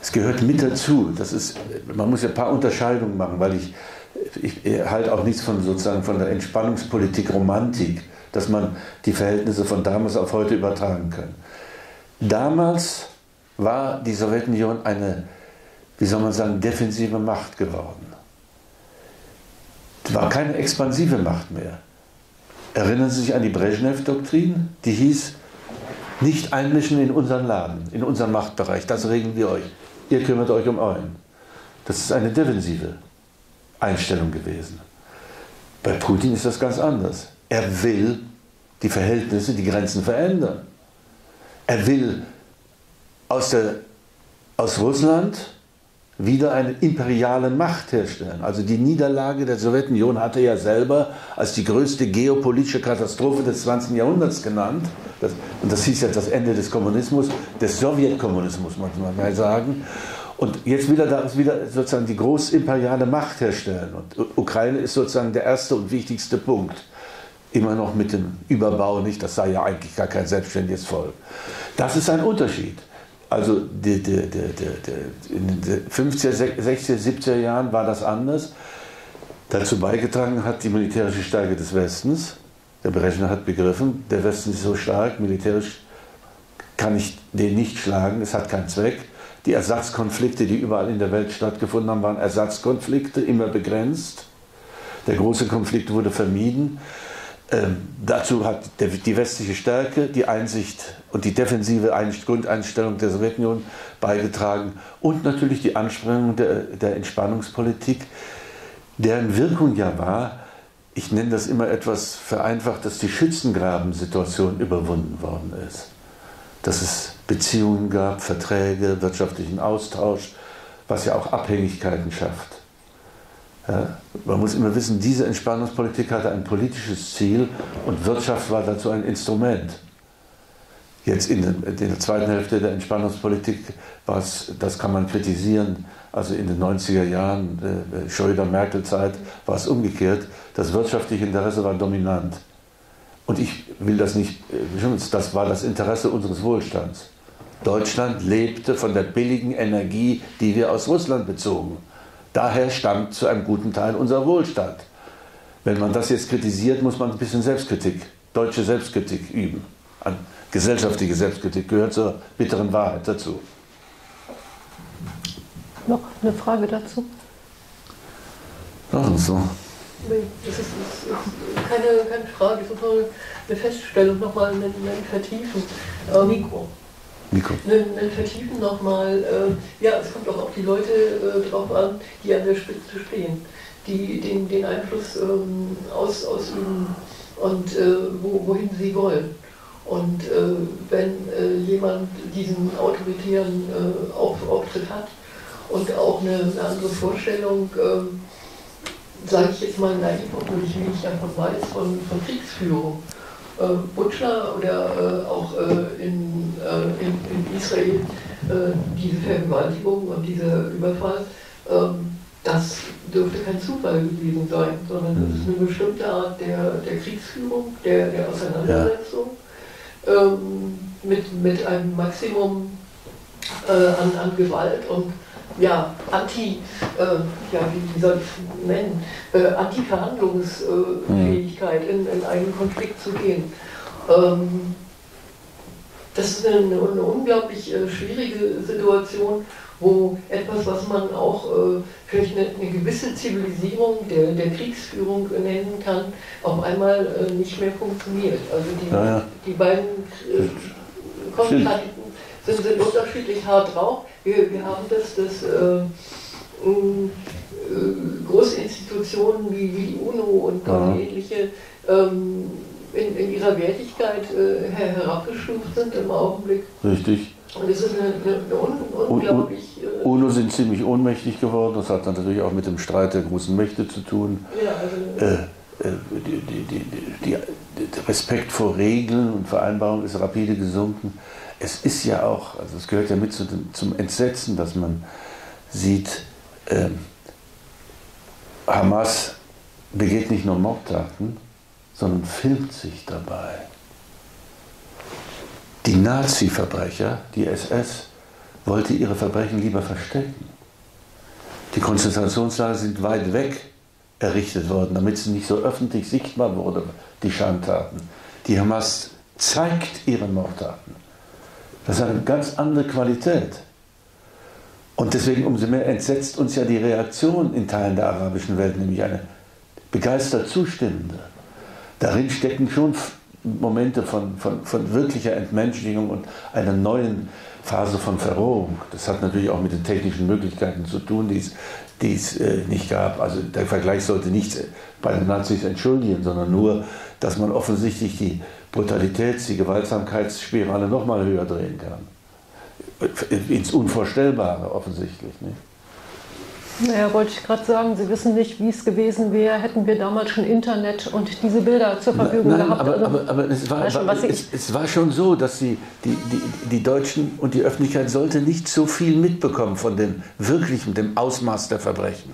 Es gehört mit dazu. Das ist, man muss ja ein paar Unterscheidungen machen, weil ich halte auch nichts von, sozusagen von der Entspannungspolitik Romantik, dass man die Verhältnisse von damals auf heute übertragen kann. Damals war die Sowjetunion eine, wie soll man sagen, defensive Macht geworden. Es war keine expansive Macht mehr. Erinnern Sie sich an die Brezhnev-Doktrin? Die hieß, nicht einmischen in unseren Laden, in unseren Machtbereich, das regeln wir euch. Ihr kümmert euch um euren. Das ist eine defensive Einstellung gewesen. Bei Putin ist das ganz anders. Er will die Verhältnisse, die Grenzen verändern. Er will aus Russland wieder eine imperiale Macht herstellen. Also die Niederlage der Sowjetunion hatte er ja selber als die größte geopolitische Katastrophe des 20. Jahrhunderts genannt. Und das hieß ja das Ende des Kommunismus, des Sowjetkommunismus, muss man mal sagen. Und jetzt will er daraus wieder sozusagen die großimperiale Macht herstellen. Und Ukraine ist sozusagen der erste und wichtigste Punkt. Immer noch mit dem Überbau nicht, das sei ja eigentlich gar kein selbstständiges Volk. Das ist ein Unterschied. Also in den 50er, 60er, 70er Jahren war das anders. Dazu beigetragen hat die militärische Stärke des Westens. Der Brezhnev hat begriffen, der Westen ist so stark, militärisch kann ich den nicht schlagen, es hat keinen Zweck. Die Ersatzkonflikte, die überall in der Welt stattgefunden haben, waren Ersatzkonflikte, immer begrenzt. Der große Konflikt wurde vermieden. Dazu hat die westliche Stärke, die Einsicht und die defensive Grundeinstellung der Sowjetunion beigetragen und natürlich die Anstrengung der Entspannungspolitik, deren Wirkung ja war, ich nenne das immer etwas vereinfacht, dass die Schützengraben-Situation überwunden worden ist. Dass es Beziehungen gab, Verträge, wirtschaftlichen Austausch, was ja auch Abhängigkeiten schafft. Ja, man muss immer wissen, diese Entspannungspolitik hatte ein politisches Ziel und Wirtschaft war dazu ein Instrument. Jetzt in der zweiten Hälfte der Entspannungspolitik war es, das kann man kritisieren, also in den 90er Jahren, Schröder-Merkel-Zeit, war es umgekehrt. Das wirtschaftliche Interesse war dominant. Und ich will das nicht, das war das Interesse unseres Wohlstands. Deutschland lebte von der billigen Energie, die wir aus Russland bezogen. Daher stammt zu einem guten Teil unser Wohlstand. Wenn man das jetzt kritisiert, muss man ein bisschen Selbstkritik, deutsche Selbstkritik üben. Gesellschaftliche Selbstkritik gehört zur bitteren Wahrheit dazu. Noch eine Frage dazu? Noch so. Nee, das ist keine Frage, das ist nur eine Feststellung, nochmal ein Vertiefen. Mikro. Ein Vertiefen nochmal. Ja, es kommt auch auf die Leute drauf an, die an der Spitze stehen, die den Einfluss ausüben und wohin sie wollen. Und wenn jemand diesen autoritären Auftritt hat und auch eine andere Vorstellung, sage ich jetzt mal naiv, obwohl ich wenig davon weiß, von Kriegsführung. Butcher oder auch in Israel diese Vergewaltigung und dieser Überfall, das dürfte kein Zufall gewesen sein, sondern das ist eine bestimmte Art der Kriegsführung, der Auseinandersetzung. Mit einem Maximum an Gewalt und ja, wie soll ich es nennen, Anti-Verhandlungsfähigkeit in einen Konflikt zu gehen. Das ist eine unglaublich schwierige Situation, wo etwas, was man auch vielleicht eine gewisse Zivilisierung der Kriegsführung nennen kann, auf einmal nicht mehr funktioniert. Also die beiden Konflikte sind unterschiedlich hart drauf. Wir haben Großinstitutionen wie die UNO und ähnliche in ihrer Wertigkeit herabgestuft sind im Augenblick. Richtig. Und es ist eine unglaublich... UNO sind ziemlich ohnmächtig geworden, das hat natürlich auch mit dem Streit der großen Mächte zu tun. Ja, also der Respekt vor Regeln und Vereinbarungen ist rapide gesunken. Es ist ja auch, also es gehört ja mit zum Entsetzen, dass man sieht, Hamas begeht nicht nur Mordtaten, sondern filmt sich dabei. Die Nazi-Verbrecher, die SS, wollte ihre Verbrechen lieber verstecken. Die Konzentrationslager sind weit weg errichtet worden, damit sie nicht so öffentlich sichtbar wurde, die Schandtaten. Die Hamas zeigt ihre Mordtaten. Das hat eine ganz andere Qualität. Und deswegen umso mehr entsetzt uns ja die Reaktion in Teilen der arabischen Welt, nämlich eine begeistert zustimmende. Darin stecken schon Momente von wirklicher Entmenschlichung und einer neuen Phase von Verrohung. Das hat natürlich auch mit den technischen Möglichkeiten zu tun, die es nicht gab. Also der Vergleich sollte nichts bei den Nazis entschuldigen, sondern nur, dass man offensichtlich die Brutalitäts-, die Gewaltsamkeitsspirale noch mal höher drehen kann. Ins Unvorstellbare offensichtlich, nicht? Naja, wollte ich gerade sagen, Sie wissen nicht, wie es gewesen wäre, hätten wir damals schon Internet und diese Bilder zur Verfügung gehabt. Aber es war schon so, dass die Deutschen und die Öffentlichkeit sollte nicht so viel mitbekommen von dem wirklichen, dem Ausmaß der Verbrechen.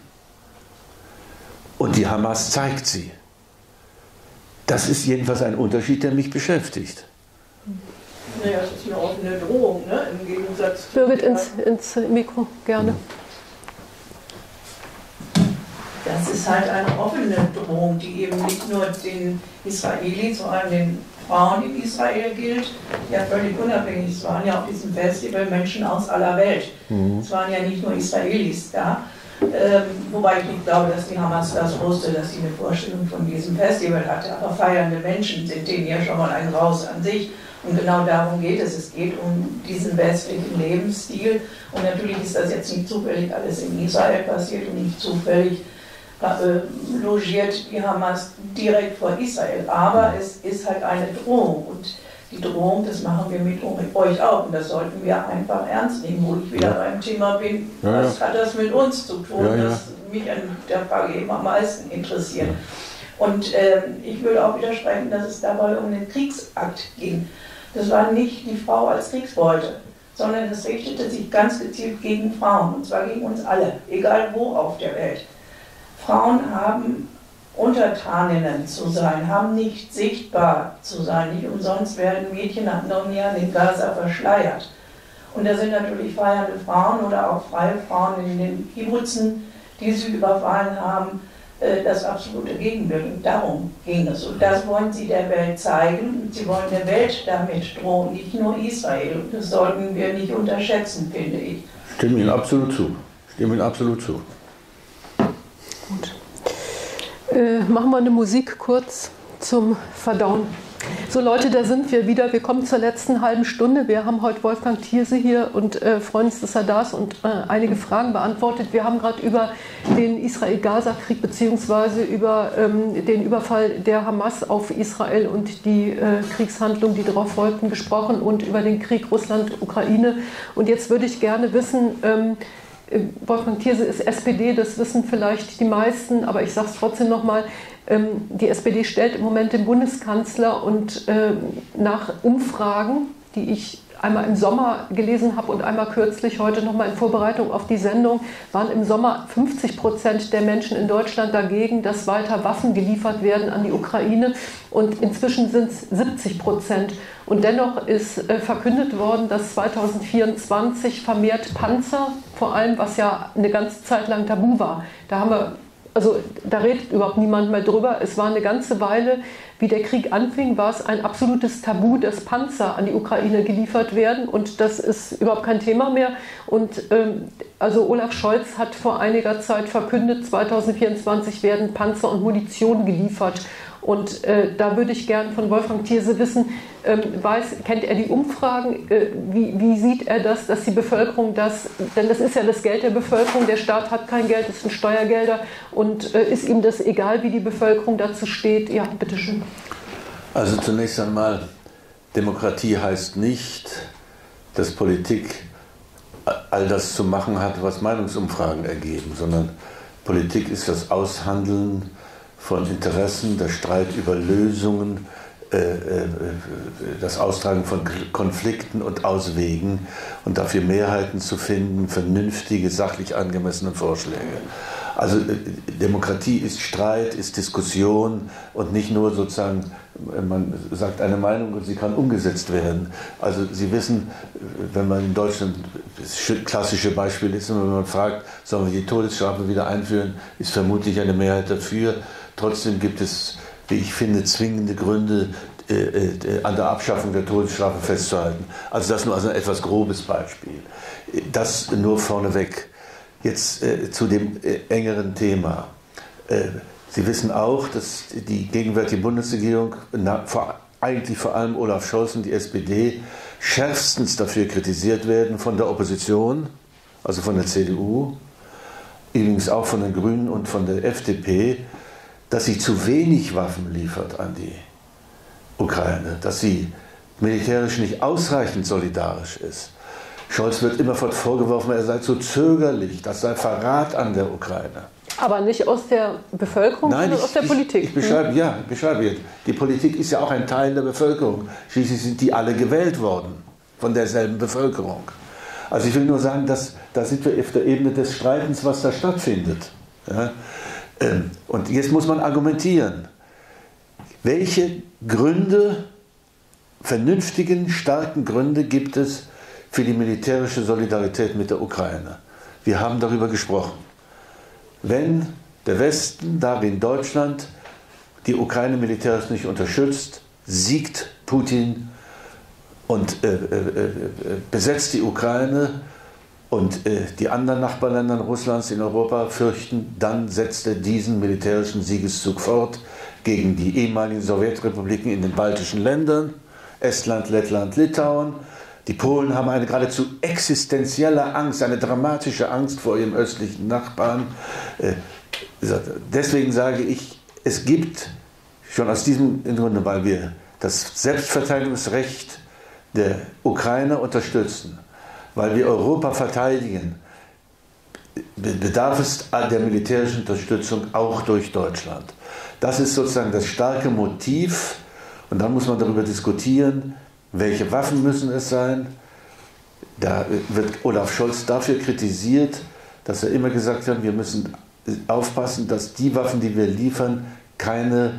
Und die Hamas zeigt sie. Das ist jedenfalls ein Unterschied, der mich beschäftigt. Naja, es ist eine offene Drohung, ne? Im Gegensatz zu... Birgit, ins Mikro, gerne. Ja. Das ist halt eine offene Drohung, die eben nicht nur den Israelis, sondern den Frauen in Israel gilt, die ja völlig unabhängig. Es waren ja auf diesem Festival Menschen aus aller Welt. Es waren ja nicht nur Israelis da. Wobei ich nicht glaube, dass die Hamas das wusste, dass sie eine Vorstellung von diesem Festival hatte. Aber feiernde Menschen sind denen ja schon mal ein Raus an sich. Und genau darum geht es. Es geht um diesen westlichen Lebensstil. Und natürlich ist das jetzt nicht zufällig alles in Israel passiert und nicht zufällig logiert die Hamas direkt vor Israel. Aber es ist halt eine Drohung. Und die Drohung, das machen wir mit euch auch. Und das sollten wir einfach ernst nehmen, wo ich wieder beim Thema bin. Was hat das mit uns zu tun? Ja, ja. Das mich an der Frage eben am meisten interessiert. Und ich würde auch widersprechen, dass es dabei um den Kriegsakt ging. Das war nicht die Frau als Kriegsbeute, sondern es richtete sich ganz gezielt gegen Frauen, und zwar gegen uns alle, egal wo auf der Welt. Frauen haben Untertaninnen zu sein, haben nicht sichtbar zu sein. Nicht umsonst werden Mädchen nach 9 Jahren in Gaza verschleiert. Und da sind natürlich feiernde Frauen oder auch freie Frauen in den Kibbutzen, die sie überfallen haben, das absolute Gegenmittel. Darum ging es. Und das wollen sie der Welt zeigen. Und sie wollen der Welt damit drohen, nicht nur Israel. Und das sollten wir nicht unterschätzen, finde ich. Stimme Ihnen absolut zu. Stimme Ihnen absolut zu. Gut. Machen wir eine Musik kurz zum Verdauen. So Leute, da sind wir wieder. Wir kommen zur letzten halben Stunde. Wir haben heute Wolfgang Thierse hier und freuen uns, dass er da ist und einige Fragen beantwortet. Wir haben gerade über den Israel-Gaza-Krieg bzw. über den Überfall der Hamas auf Israel und die Kriegshandlungen, die darauf folgten, gesprochen und über den Krieg Russland-Ukraine. Und jetzt würde ich gerne wissen, Wolfgang Thierse ist SPD, das wissen vielleicht die meisten, aber ich sage es trotzdem nochmal, die SPD stellt im Moment den Bundeskanzler und nach Umfragen, die ich einmal im Sommer gelesen habe und einmal kürzlich heute nochmal in Vorbereitung auf die Sendung, waren im Sommer 50% der Menschen in Deutschland dagegen, dass weiter Waffen geliefert werden an die Ukraine, und inzwischen sind es 70%. Und dennoch ist verkündet worden, dass 2024 vermehrt Panzer, vor allem, was ja eine ganze Zeit lang tabu war, da haben wir, also da redet überhaupt niemand mehr drüber. Es war eine ganze Weile, wie der Krieg anfing, war es ein absolutes Tabu, dass Panzer an die Ukraine geliefert werden. Und das ist überhaupt kein Thema mehr. Und also Olaf Scholz hat vor einiger Zeit verkündet, 2024 werden Panzer und Munition geliefert. Und da würde ich gern von Wolfgang Thierse wissen, kennt er die Umfragen, wie sieht er das, dass die Bevölkerung das, denn das ist ja das Geld der Bevölkerung, der Staat hat kein Geld, das sind Steuergelder, und ist ihm das egal, wie die Bevölkerung dazu steht? Ja, bitteschön. Also zunächst einmal, Demokratie heißt nicht, dass Politik all das zu machen hat, was Meinungsumfragen ergeben, sondern Politik ist das Aushandeln von Interessen, der Streit über Lösungen, das Austragen von Konflikten und Auswegen und dafür Mehrheiten zu finden, vernünftige, sachlich angemessene Vorschläge. Also Demokratie ist Streit, ist Diskussion und nicht nur sozusagen, man sagt eine Meinung und sie kann umgesetzt werden. Also Sie wissen, wenn man in Deutschland, das klassische Beispiel ist, wenn man fragt, sollen wir die Todesstrafe wieder einführen, ist vermutlich eine Mehrheit dafür. Trotzdem gibt es, wie ich finde, zwingende Gründe, an der Abschaffung der Todesstrafe festzuhalten. Also das nur als ein etwas grobes Beispiel. Das nur vorneweg. Jetzt zu dem engeren Thema. Sie wissen auch, dass die gegenwärtige Bundesregierung, eigentlich vor allem Olaf Scholz und die SPD, schärfstens dafür kritisiert werden von der Opposition, also von der CDU, übrigens auch von den Grünen und von der FDP, dass sie zu wenig Waffen liefert an die Ukraine, dass sie militärisch nicht ausreichend solidarisch ist. Scholz wird immerfort vorgeworfen, er sei zu zögerlich, das sei Verrat an der Ukraine. Aber nicht aus der Bevölkerung, nein, sondern aus der Politik. Ich beschreibe jetzt. Die Politik ist ja auch ein Teil der Bevölkerung. Schließlich sind die alle gewählt worden von derselben Bevölkerung. Also ich will nur sagen, dass, da sind wir auf der Ebene des Streitens, was da stattfindet. Ja? Und jetzt muss man argumentieren, welche Gründe, vernünftigen, starken Gründe gibt es für die militärische Solidarität mit der Ukraine? Wir haben darüber gesprochen. Wenn der Westen, darin Deutschland, die Ukraine militärisch nicht unterstützt, siegt Putin und besetzt die Ukraine, und die anderen Nachbarländer Russlands in Europa fürchten, dann setzt er diesen militärischen Siegeszug fort gegen die ehemaligen Sowjetrepubliken in den baltischen Ländern, Estland, Lettland, Litauen. Die Polen haben eine geradezu existenzielle Angst, eine dramatische Angst vor ihrem östlichen Nachbarn. Deswegen sage ich, es gibt schon aus diesem Grunde, weil wir das Selbstverteidigungsrecht der Ukraine unterstützen, weil wir Europa verteidigen, bedarf es der militärischen Unterstützung auch durch Deutschland. Das ist sozusagen das starke Motiv, und dann muss man darüber diskutieren, Welche Waffen müssen es sein? Da wird Olaf Scholz dafür kritisiert, dass er immer gesagt hat, wir müssen aufpassen, dass die Waffen, die wir liefern, keine,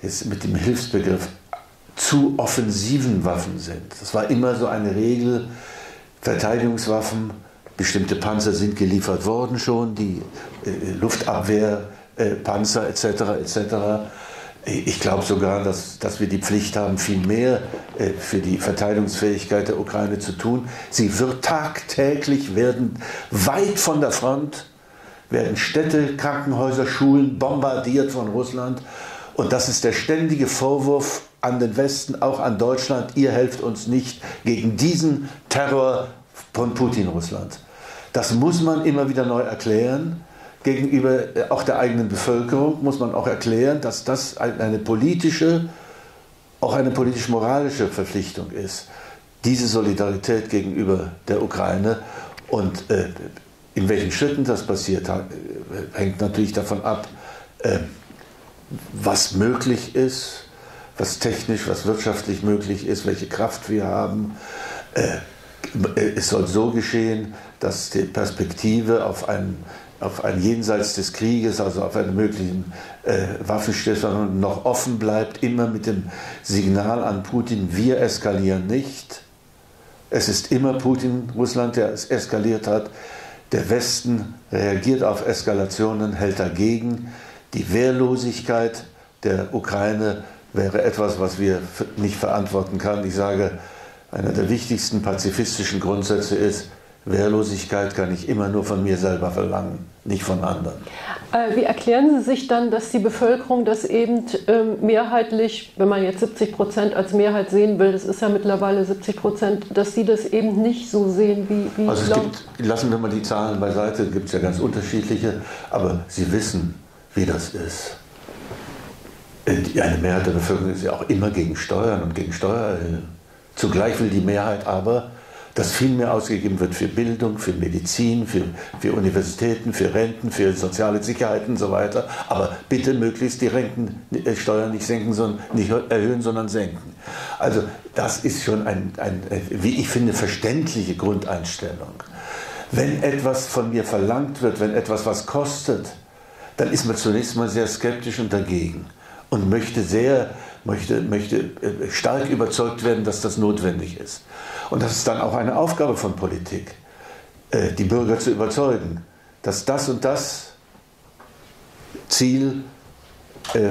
jetzt mit dem Hilfsbegriff, zu offensiven Waffen sind. Das war immer so eine Regel, Verteidigungswaffen, bestimmte Panzer sind geliefert worden schon, die Luftabwehr, Panzer etc. etc. Ich glaube sogar, dass wir die Pflicht haben, viel mehr für die Verteidigungsfähigkeit der Ukraine zu tun. Sie wird tagtäglich, werden weit von der Front, werden Städte, Krankenhäuser, Schulen bombardiert von Russland. Und das ist der ständige Vorwurf an den Westen, auch an Deutschland, ihr helft uns nicht gegen diesen Terror von Putin-Russland. Das muss man immer wieder neu erklären. Gegenüber auch der eigenen Bevölkerung muss man auch erklären, dass das eine politische, auch eine politisch-moralische Verpflichtung ist, diese Solidarität gegenüber der Ukraine. Und in welchen Schritten das passiert, hängt natürlich davon ab, was möglich ist, was technisch, was wirtschaftlich möglich ist, welche Kraft wir haben. Es soll so geschehen, dass die Perspektive auf ein Jenseits des Krieges, also auf einen möglichen Waffenstillstand noch offen bleibt, immer mit dem Signal an Putin, wir eskalieren nicht. Es ist immer Putin, Russland, der es eskaliert hat. Der Westen reagiert auf Eskalationen, hält dagegen. Die Wehrlosigkeit der Ukraine wäre etwas, was wir nicht verantworten können. Ich sage, einer der wichtigsten pazifistischen Grundsätze ist, Wehrlosigkeit kann ich immer nur von mir selber verlangen, nicht von anderen. Wie erklären Sie sich dann, dass die Bevölkerung das eben mehrheitlich, wenn man jetzt 70% als Mehrheit sehen will, das ist ja mittlerweile 70%, dass sie das eben nicht so sehen wie also es gibt, lassen wir mal die Zahlen beiseite, gibt es ja ganz unterschiedliche, aber Sie wissen, wie das ist. Eine Mehrheit der Bevölkerung ist ja auch immer gegen Steuern und gegen Steuererhöhungen. Zugleich will die Mehrheit aber, dass viel mehr ausgegeben wird für Bildung, für Medizin, für Universitäten, für Renten, für soziale Sicherheiten und so weiter. Aber bitte möglichst die Rentensteuern nicht senken, sondern nicht erhöhen, sondern senken. Also das ist schon ein, wie ich finde, verständliche Grundeinstellung. Wenn etwas von mir verlangt wird, wenn etwas was kostet, dann ist man zunächst mal sehr skeptisch und dagegen und möchte stark überzeugt werden, dass das notwendig ist. Und das ist dann auch eine Aufgabe von Politik, die Bürger zu überzeugen, dass das und das Ziel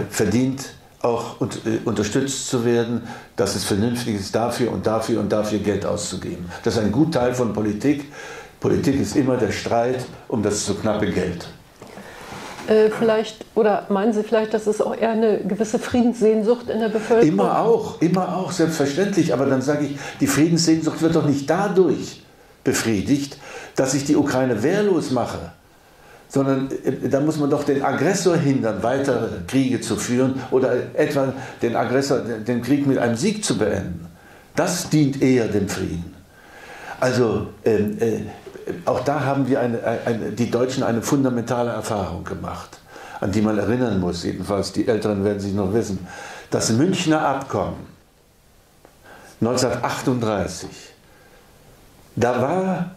verdient, auch unterstützt zu werden, dass es vernünftig ist, dafür und dafür und dafür Geld auszugeben. Das ist ein guter Teil von Politik. Politik ist immer der Streit um das zu knappe Geld. Vielleicht, oder meinen Sie vielleicht, dass es auch eher eine gewisse Friedenssehnsucht in der Bevölkerung? Immer auch, selbstverständlich. Aber dann sage ich, die Friedenssehnsucht wird doch nicht dadurch befriedigt, dass ich die Ukraine wehrlos mache, sondern da muss man doch den Aggressor hindern, weitere Kriege zu führen oder etwa den Aggressor, den Krieg mit einem Sieg zu beenden. Das dient eher dem Frieden. Also, auch da haben wir die Deutschen eine fundamentale Erfahrung gemacht, an die man erinnern muss, jedenfalls die Älteren werden sich noch wissen. Das Münchner Abkommen 1938, da war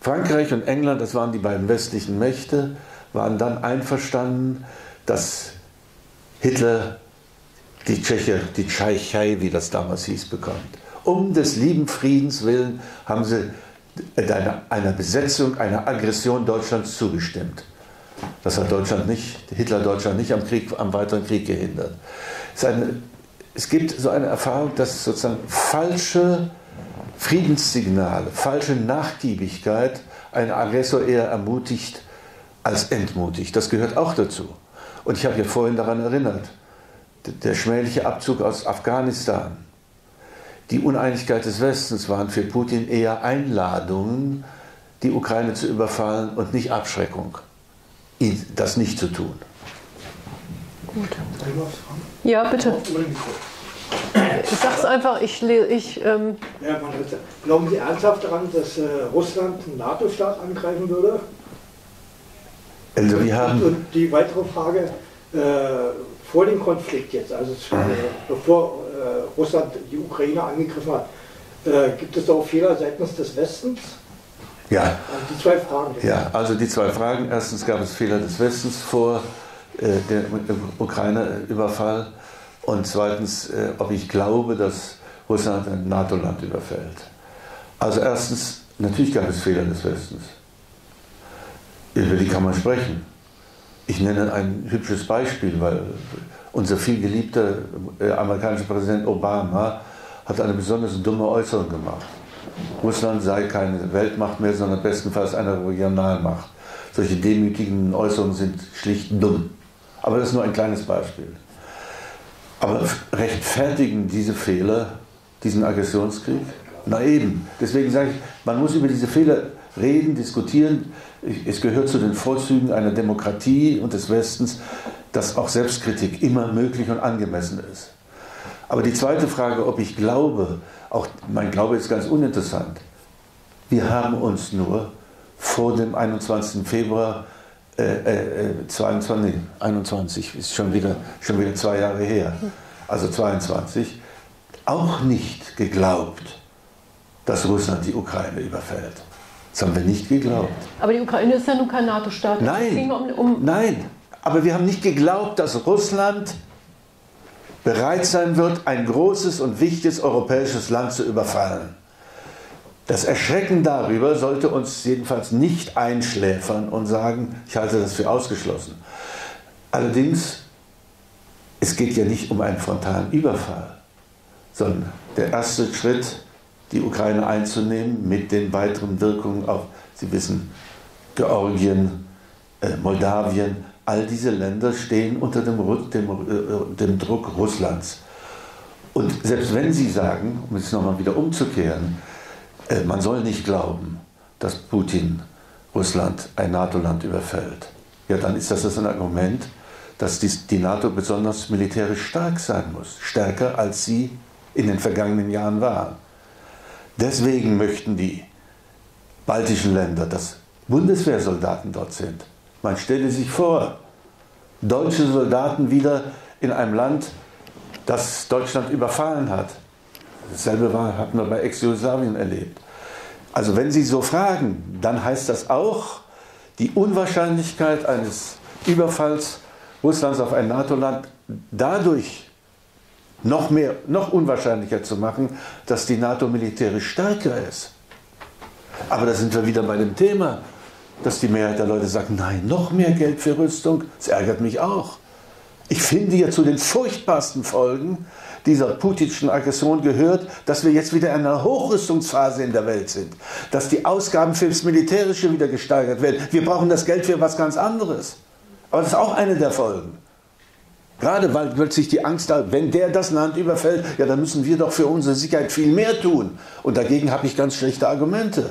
Frankreich und England, das waren die beiden westlichen Mächte, waren dann einverstanden, dass Hitler die Tschechei, wie das damals hieß, bekommt. Um des lieben Friedens willen haben sie einer Besetzung, einer Aggression Deutschlands zugestimmt. Das hat Hitler Deutschland nicht am weiteren Krieg gehindert. Es gibt so eine Erfahrung, dass sozusagen falsche Friedenssignale, falsche Nachgiebigkeit einen Aggressor eher ermutigt als entmutigt. Das gehört auch dazu. Und ich habe ja vorhin daran erinnert, der schmähliche Abzug aus Afghanistan. Die Uneinigkeit des Westens waren für Putin eher Einladungen, die Ukraine zu überfallen und nicht Abschreckung, das nicht zu tun. Gut. Ja, bitte. Ich sag's einfach, Ja, bitte. Glauben Sie ernsthaft daran, dass Russland einen NATO-Staat angreifen würde? Also wir haben und die weitere Frage, vor dem Konflikt jetzt, also bevor Russland die Ukraine angegriffen hat. Gibt es da auch Fehler seitens des Westens? Ja. Also die zwei Fragen. Ja, also die zwei Fragen. Erstens gab es Fehler des Westens vor dem Ukraine-Überfall und zweitens, ob ich glaube, dass Russland ein NATO-Land überfällt. Also erstens, natürlich gab es Fehler des Westens. Über die kann man sprechen. Ich nenne ein hübsches Beispiel, weil unser viel geliebter amerikanischer Präsident Obama hat eine besonders dumme Äußerung gemacht. Russland sei keine Weltmacht mehr, sondern bestenfalls eine Regionalmacht. Solche demütigenden Äußerungen sind schlicht dumm. Aber das ist nur ein kleines Beispiel. Aber rechtfertigen diese Fehler diesen Aggressionskrieg? Na eben. Deswegen sage ich, man muss über diese Fehler reden, diskutieren. Es gehört zu den Vorzügen einer Demokratie und des Westens, dass auch Selbstkritik immer möglich und angemessen ist. Aber die zweite Frage, ob ich glaube, auch mein Glaube ist ganz uninteressant. Wir haben uns nur vor dem 21. Februar 21 ist schon wieder 2 Jahre her, also 22, auch nicht geglaubt, dass Russland die Ukraine überfällt. Das haben wir nicht geglaubt. Aber die Ukraine ist ja nun kein NATO-Staat. Nein, nein, aber wir haben nicht geglaubt, dass Russland bereit sein wird, ein großes und wichtiges europäisches Land zu überfallen. Das Erschrecken darüber sollte uns jedenfalls nicht einschläfern und sagen, ich halte das für ausgeschlossen. Allerdings, es geht ja nicht um einen frontalen Überfall, sondern der erste Schritt, die Ukraine einzunehmen mit den weiteren Wirkungen auf, Sie wissen, Georgien, Moldawien, all diese Länder stehen unter dem Druck Russlands. Und selbst wenn Sie sagen, um es nochmal wieder umzukehren, man soll nicht glauben, dass Putin Russland, ein NATO-Land, überfällt, ja, dann ist das ein Argument, dass die NATO besonders militärisch stark sein muss, stärker als sie in den vergangenen Jahren war. Deswegen möchten die baltischen Länder, dass Bundeswehrsoldaten dort sind. Man stelle sich vor, deutsche Soldaten wieder in einem Land, das Deutschland überfallen hat. Dasselbe hatten wir bei Ex-Jugoslawien erlebt. Also wenn Sie so fragen, dann heißt das auch, die Unwahrscheinlichkeit eines Überfalls Russlands auf ein NATO-Land dadurch noch unwahrscheinlicher zu machen, dass die NATO militärisch stärker ist. Aber da sind wir wieder bei dem Thema, dass die Mehrheit der Leute sagt, nein, noch mehr Geld für Rüstung, das ärgert mich auch. Ich finde ja, zu den furchtbarsten Folgen dieser putinschen Aggression gehört, dass wir jetzt wieder in einer Hochrüstungsphase in der Welt sind, dass die Ausgaben fürs Militärische wieder gesteigert werden. Wir brauchen das Geld für was ganz anderes. Aber das ist auch eine der Folgen. Gerade weil plötzlich die Angst hat, wenn der das Land überfällt, ja, dann müssen wir doch für unsere Sicherheit viel mehr tun. Und dagegen habe ich ganz schlechte Argumente.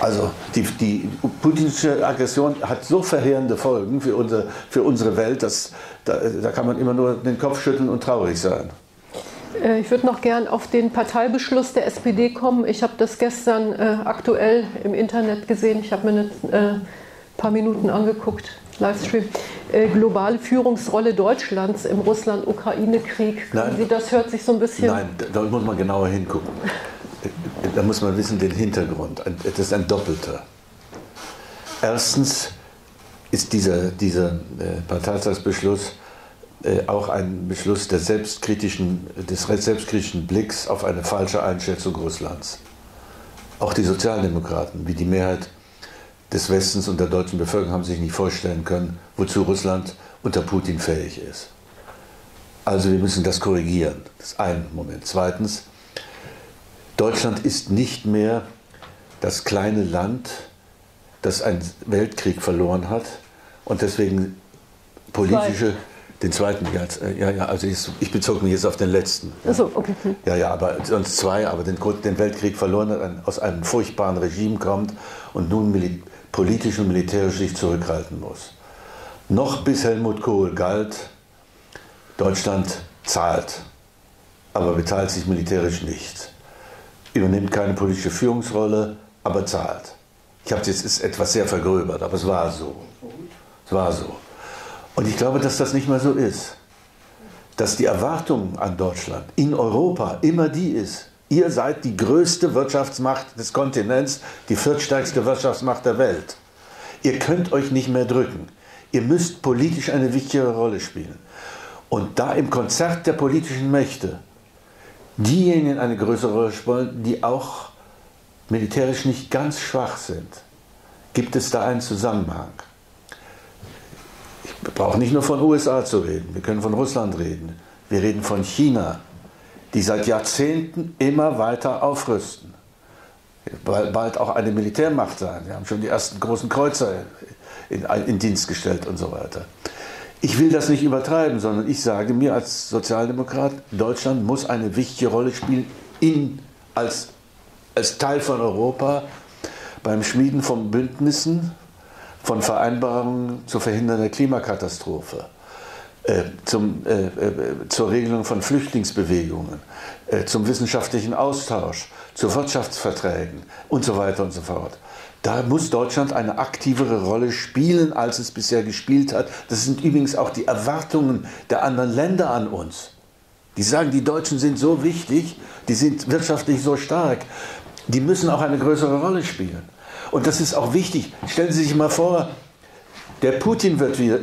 Also die putinische Aggression hat so verheerende Folgen für unsere Welt, dass da kann man immer nur den Kopf schütteln und traurig sein. Ich würde noch gern auf den Parteibeschluss der SPD kommen. Ich habe das gestern aktuell im Internet gesehen. Ich habe mir ein paar Minuten angeguckt. Livestream. Globale Führungsrolle Deutschlands im Russland-Ukraine-Krieg. Das hört sich so ein bisschen... Nein, da muss man genauer hingucken. Da muss man wissen, den Hintergrund. Das ist ein doppelter. Erstens ist dieser Parteitagsbeschluss auch ein Beschluss des selbstkritischen Blicks auf eine falsche Einschätzung Russlands. Auch die Sozialdemokraten, wie die Mehrheit des Westens und der deutschen Bevölkerung, haben sich nicht vorstellen können, wozu Russland unter Putin fähig ist. Also wir müssen das korrigieren. Das ist ein Moment. Zweitens, Deutschland ist nicht mehr das kleine Land, das einen Weltkrieg verloren hat und deswegen politische... Den zweiten, ja, also ich bezog mich jetzt auf den letzten. Ja. Ach so, okay. Ja, aber sonst zwei, aber den Weltkrieg verloren hat, aus einem furchtbaren Regime kommt und nun politisch und militärisch sich zurückhalten muss. Noch bis Helmut Kohl galt, Deutschland zahlt, aber beteiligt sich militärisch nicht. Übernimmt keine politische Führungsrolle, aber zahlt. Ich habe jetzt ist etwas sehr vergröbert, aber es war so. Und ich glaube, dass das nicht mehr so ist. dass die Erwartung an Deutschland in Europa immer die ist: Ihr seid die größte Wirtschaftsmacht des Kontinents, die viertstärkste Wirtschaftsmacht der Welt. Ihr könnt euch nicht mehr drücken. Ihr müsst politisch eine wichtigere Rolle spielen. Und da im Konzert der politischen Mächte diejenigen eine größere Rolle spielen, die auch militärisch nicht ganz schwach sind, gibt es da einen Zusammenhang. Wir brauchen nicht nur von den USA zu reden, wir können von Russland reden. Wir reden von China, die seit Jahrzehnten immer weiter aufrüsten. Bald auch eine Militärmacht sein. Wir haben schon die ersten großen Kreuzer in Dienst gestellt und so weiter. Ich will das nicht übertreiben, sondern ich sage mir als Sozialdemokrat, Deutschland muss eine wichtige Rolle spielen als Teil von Europa beim Schmieden von Bündnissen, von Vereinbarungen zur Verhinderung der Klimakatastrophe, zur Regelung von Flüchtlingsbewegungen, zum wissenschaftlichen Austausch, zu Wirtschaftsverträgen und so weiter und so fort. Da muss Deutschland eine aktivere Rolle spielen, als es bisher gespielt hat. Das sind übrigens auch die Erwartungen der anderen Länder an uns. Die sagen, die Deutschen sind so wichtig, die sind wirtschaftlich so stark, die müssen auch eine größere Rolle spielen. Und das ist auch wichtig. Stellen Sie sich mal vor, der Putin wird wieder,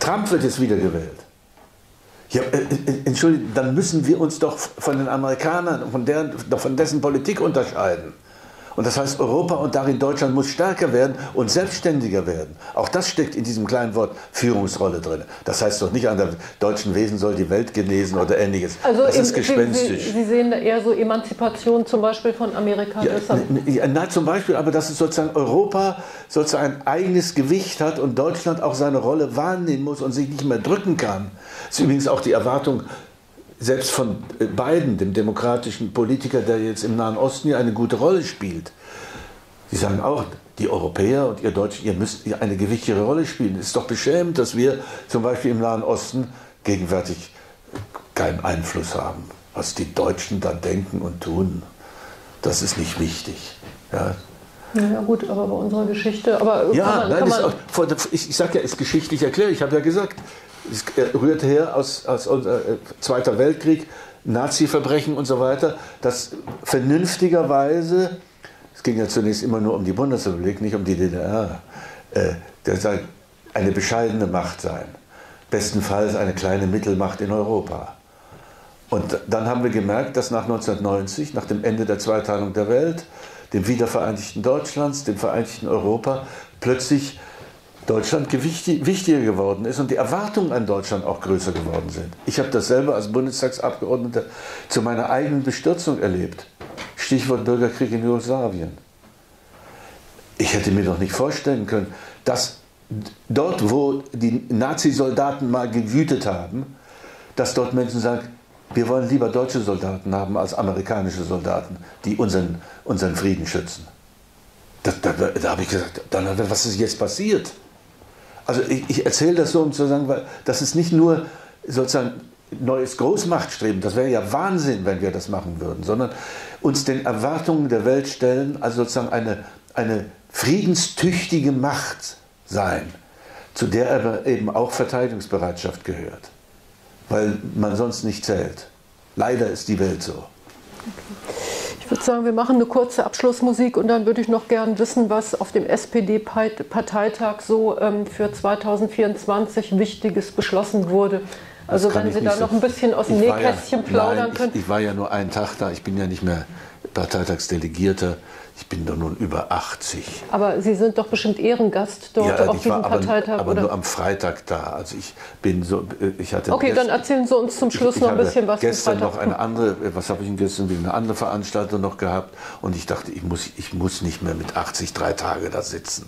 Trump wird jetzt wieder gewählt. Ja, Entschuldigung, dann müssen wir uns doch von den Amerikanern, von dessen Politik unterscheiden. Und das heißt, Europa und darin Deutschland muss stärker werden und selbstständiger werden. Auch das steckt in diesem kleinen Wort Führungsrolle drin. Das heißt doch nicht, an der deutschen Wesen soll die Welt genesen oder Ähnliches. Also das ist gespenstisch. Sie sehen eher so Emanzipation zum Beispiel von Amerika. Ja, nein, zum Beispiel, aber dass es sozusagen Europa sozusagen ein eigenes Gewicht hat und Deutschland auch seine Rolle wahrnehmen muss und sich nicht mehr drücken kann. Das ist übrigens auch die Erwartung, selbst von Biden, dem demokratischen Politiker, der jetzt im Nahen Osten ja eine gute Rolle spielt. Die sagen auch, die Europäer und ihr Deutschen, ihr müsst eine gewichtigere Rolle spielen. Es ist doch beschämend, dass wir zum Beispiel im Nahen Osten gegenwärtig keinen Einfluss haben. Was die Deutschen da denken und tun, das ist nicht wichtig. Ja. Ja gut, aber bei unserer Geschichte... Aber ja, nein, ist auch, ich sage ja, ist geschichtlich erklärt. Ich habe ja gesagt, es rührt her aus unser Zweiter Weltkrieg, Nazi-Verbrechen und so weiter, dass vernünftigerweise, es ging ja zunächst immer nur um die Bundesrepublik, nicht um die DDR, das soll eine bescheidene Macht sein. Bestenfalls eine kleine Mittelmacht in Europa. Und dann haben wir gemerkt, dass nach 1990, nach dem Ende der Zweiteilung der Welt, dem wiedervereinigten Deutschlands, dem vereinigten Europa, plötzlich Deutschland wichtiger geworden ist und die Erwartungen an Deutschland auch größer geworden sind. Ich habe das selber als Bundestagsabgeordneter zu meiner eigenen Bestürzung erlebt. Stichwort Bürgerkrieg in Jugoslawien. Ich hätte mir doch nicht vorstellen können, dass dort, wo die Nazi-Soldaten mal gewütet haben, dass dort Menschen sagen, wir wollen lieber deutsche Soldaten haben als amerikanische Soldaten, die unseren Frieden schützen. Da habe ich gesagt, was ist jetzt passiert? Also ich erzähle das so, um zu sagen, weil das ist nicht nur sozusagen neues Großmachtstreben, das wäre ja Wahnsinn, wenn wir das machen würden, sondern uns den Erwartungen der Welt stellen, also sozusagen eine friedenstüchtige Macht sein, zu der aber eben auch Verteidigungsbereitschaft gehört, weil man sonst nicht zählt. Leider ist die Welt so. Okay. Ich würde sagen, wir machen eine kurze Abschlussmusik und dann würde ich noch gern wissen, was auf dem SPD-Parteitag so für 2024 Wichtiges beschlossen wurde. Also wenn Sie da noch ein bisschen aus dem Nähkästchen plaudern können. Ich war ja nur einen Tag da, ich bin ja nicht mehr Parteitagsdelegierter. Ich bin doch nun über 80. Aber Sie sind doch bestimmt Ehrengast dort, ja, auf diesem Parteitag. Aber oder? Nur am Freitag da. Also ich bin so, ich hatte okay, dann erzählen Sie uns zum Schluss noch ein bisschen was. Gestern noch eine andere, was habe ich denn gestern wieder eine andere Veranstaltung noch gehabt? Und ich dachte, ich muss nicht mehr mit 80 3 Tage da sitzen.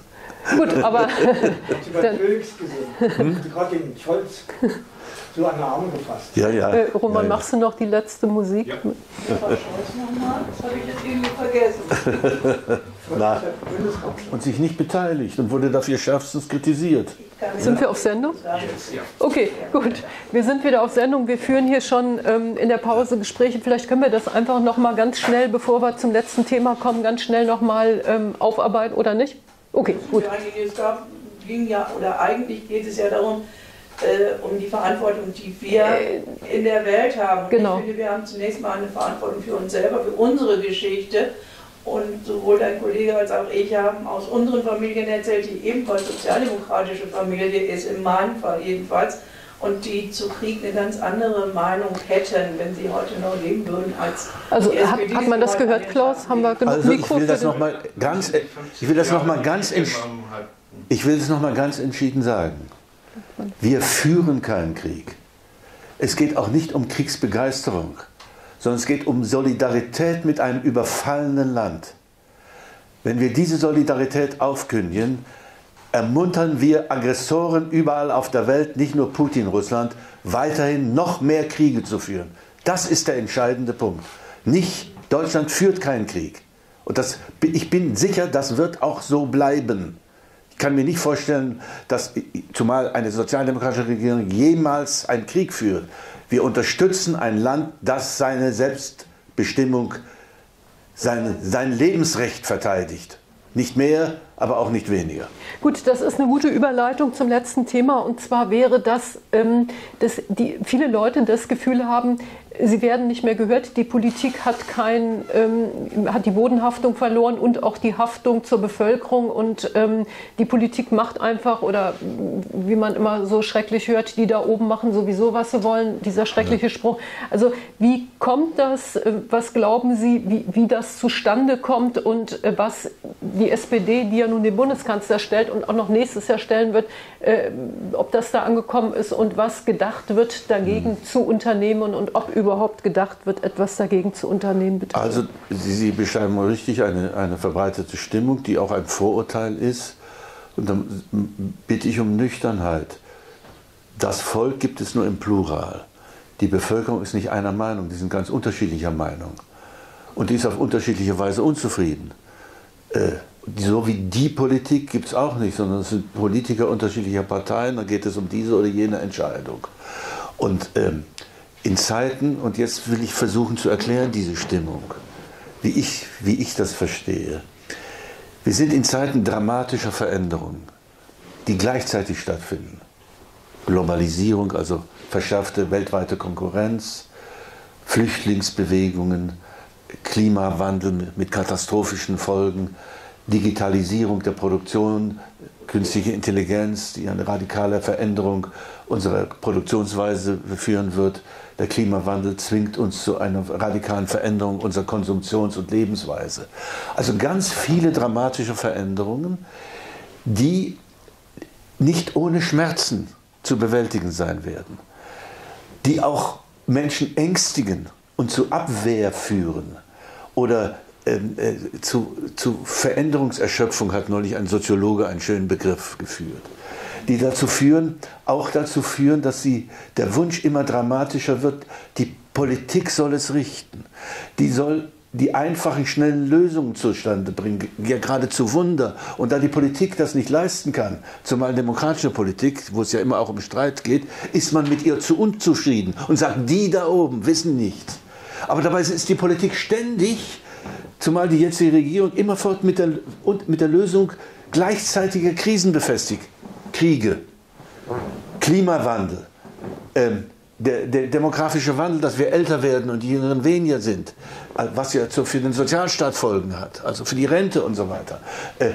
Gut, aber ich habe Höchst gesehen. Gerade den Scholz so an den Arm gefasst. Ja, ja. Roman, machst du noch die letzte Musik? Ja. Ja, aber Scholz nochmal, das habe ich jetzt irgendwie vergessen. Na. Und sich nicht beteiligt und wurde dafür schärfstens kritisiert. Sind wir auf Sendung? Okay, gut. Wir sind wieder auf Sendung. Wir führen hier schon in der Pause Gespräche. Vielleicht können wir das einfach nochmal ganz schnell, bevor wir zum letzten Thema kommen, ganz schnell nochmal aufarbeiten, oder nicht? Okay, gut. Es ging ja, oder eigentlich geht es ja darum, um die Verantwortung, die wir in der Welt haben. Und genau. Ich finde, wir haben zunächst mal eine Verantwortung für uns selber, für unsere Geschichte. Und sowohl dein Kollege als auch ich haben aus unseren Familien erzählt, die ebenfalls sozialdemokratische Familie ist, in meinem Fall jedenfalls, und die zu Krieg eine ganz andere Meinung hätten, wenn sie heute noch leben würden als die SPD. Also hat man das gehört, Klaus? Haben wir genug Mikro? Ich will das nochmal ganz entschieden sagen. Wir führen keinen Krieg. Es geht auch nicht um Kriegsbegeisterung, sondern es geht um Solidarität mit einem überfallenen Land. Wenn wir diese Solidarität aufkündigen, ermuntern wir Aggressoren überall auf der Welt, nicht nur Putin, Russland, weiterhin noch mehr Kriege zu führen. Das ist der entscheidende Punkt. Nicht, Deutschland führt keinen Krieg. Und das, ich bin sicher, das wird auch so bleiben. Ich kann mir nicht vorstellen, dass zumal eine sozialdemokratische Regierung jemals einen Krieg führt. Wir unterstützen ein Land, das seine Selbstbestimmung, sein Lebensrecht verteidigt. Nicht mehr, aber auch nicht weniger. Gut, das ist eine gute Überleitung zum letzten Thema. Und zwar wäre das, dass viele Leute das Gefühl haben, sie werden nicht mehr gehört. Die Politik hat die Bodenhaftung verloren und auch die Haftung zur Bevölkerung. Und die Politik macht einfach, oder wie man immer so schrecklich hört, die da oben machen sowieso, was sie wollen. Dieser schreckliche Spruch. Also wie kommt das? Was glauben Sie, wie das zustande kommt? Und was die SPD, die ja nun den Bundeskanzler stellt und auch noch nächstes Jahr stellen wird, ob das da angekommen ist und was gedacht wird, dagegen zu unternehmen und ob überhaupt gedacht wird, etwas dagegen zu unternehmen. Bitte. Also Sie beschreiben richtig eine verbreitete Stimmung, die auch ein Vorurteil ist. Und dann bitte ich um Nüchternheit. Das Volk gibt es nur im Plural. Die Bevölkerung ist nicht einer Meinung, die sind ganz unterschiedlicher Meinung. Und die ist auf unterschiedliche Weise unzufrieden. So wie die Politik gibt es auch nicht, sondern es sind Politiker unterschiedlicher Parteien, dann geht es um diese oder jene Entscheidung. Und in Zeiten, und jetzt will ich versuchen zu erklären, diese Stimmung, wie ich das verstehe. Wir sind in Zeiten dramatischer Veränderungen, die gleichzeitig stattfinden. Globalisierung, also verschärfte weltweite Konkurrenz, Flüchtlingsbewegungen, Klimawandel mit katastrophischen Folgen, Digitalisierung der Produktion, künstliche Intelligenz, die eine radikale Veränderung unserer Produktionsweise führen wird. Der Klimawandel zwingt uns zu einer radikalen Veränderung unserer Konsumptions- und Lebensweise. Also ganz viele dramatische Veränderungen, die nicht ohne Schmerzen zu bewältigen sein werden, die auch Menschen ängstigen und zu Abwehr führen oder zu Veränderungserschöpfung, hat neulich ein Soziologe einen schönen Begriff geführt, die auch dazu führen, dass der Wunsch immer dramatischer wird, die Politik soll es richten, die soll die einfachen, schnellen Lösungen zustande bringen, ja geradezu Wunder. Und da die Politik das nicht leisten kann, zumal demokratische Politik, wo es ja immer auch um Streit geht, ist man mit ihr zu unzufrieden und sagt, die da oben wissen nichts. Aber dabei ist die Politik ständig, zumal die jetzige Regierung, immerfort mit der Lösung gleichzeitiger Krisen befestigt. Kriege, Klimawandel, der demografische Wandel, dass wir älter werden und die Jüngeren weniger sind, was ja für den Sozialstaat Folgen hat, also für die Rente und so weiter.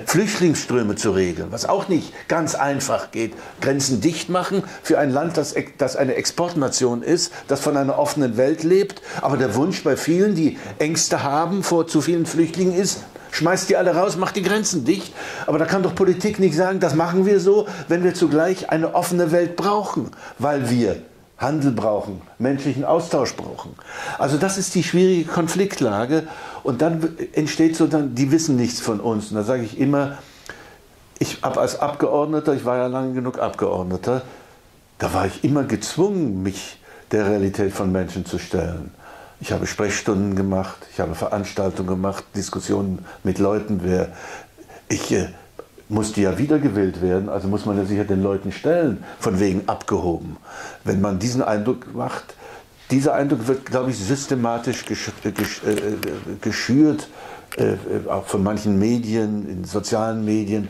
Flüchtlingsströme zu regeln, was auch nicht ganz einfach geht. Grenzen dicht machen für ein Land, das eine Exportnation ist, das von einer offenen Welt lebt. Aber der Wunsch bei vielen, die Ängste haben vor zu vielen Flüchtlingen ist, schmeißt die alle raus, macht die Grenzen dicht. Aber da kann doch Politik nicht sagen, das machen wir so, wenn wir zugleich eine offene Welt brauchen, weil wir Handel brauchen, menschlichen Austausch brauchen. Also das ist die schwierige Konfliktlage. Und dann entsteht so, die wissen nichts von uns. Und da sage ich immer, ich habe als Abgeordneter, ich war ja lange genug Abgeordneter, da war ich immer gezwungen, mich der Realität von Menschen zu stellen. Ich habe Sprechstunden gemacht, ich habe Veranstaltungen gemacht, Diskussionen mit Leuten. Ich musste ja wiedergewählt werden, also muss man ja sicher den Leuten stellen, von wegen abgehoben. Wenn man diesen Eindruck macht, dieser Eindruck wird, glaube ich, systematisch geschürt auch von manchen Medien, in sozialen Medien,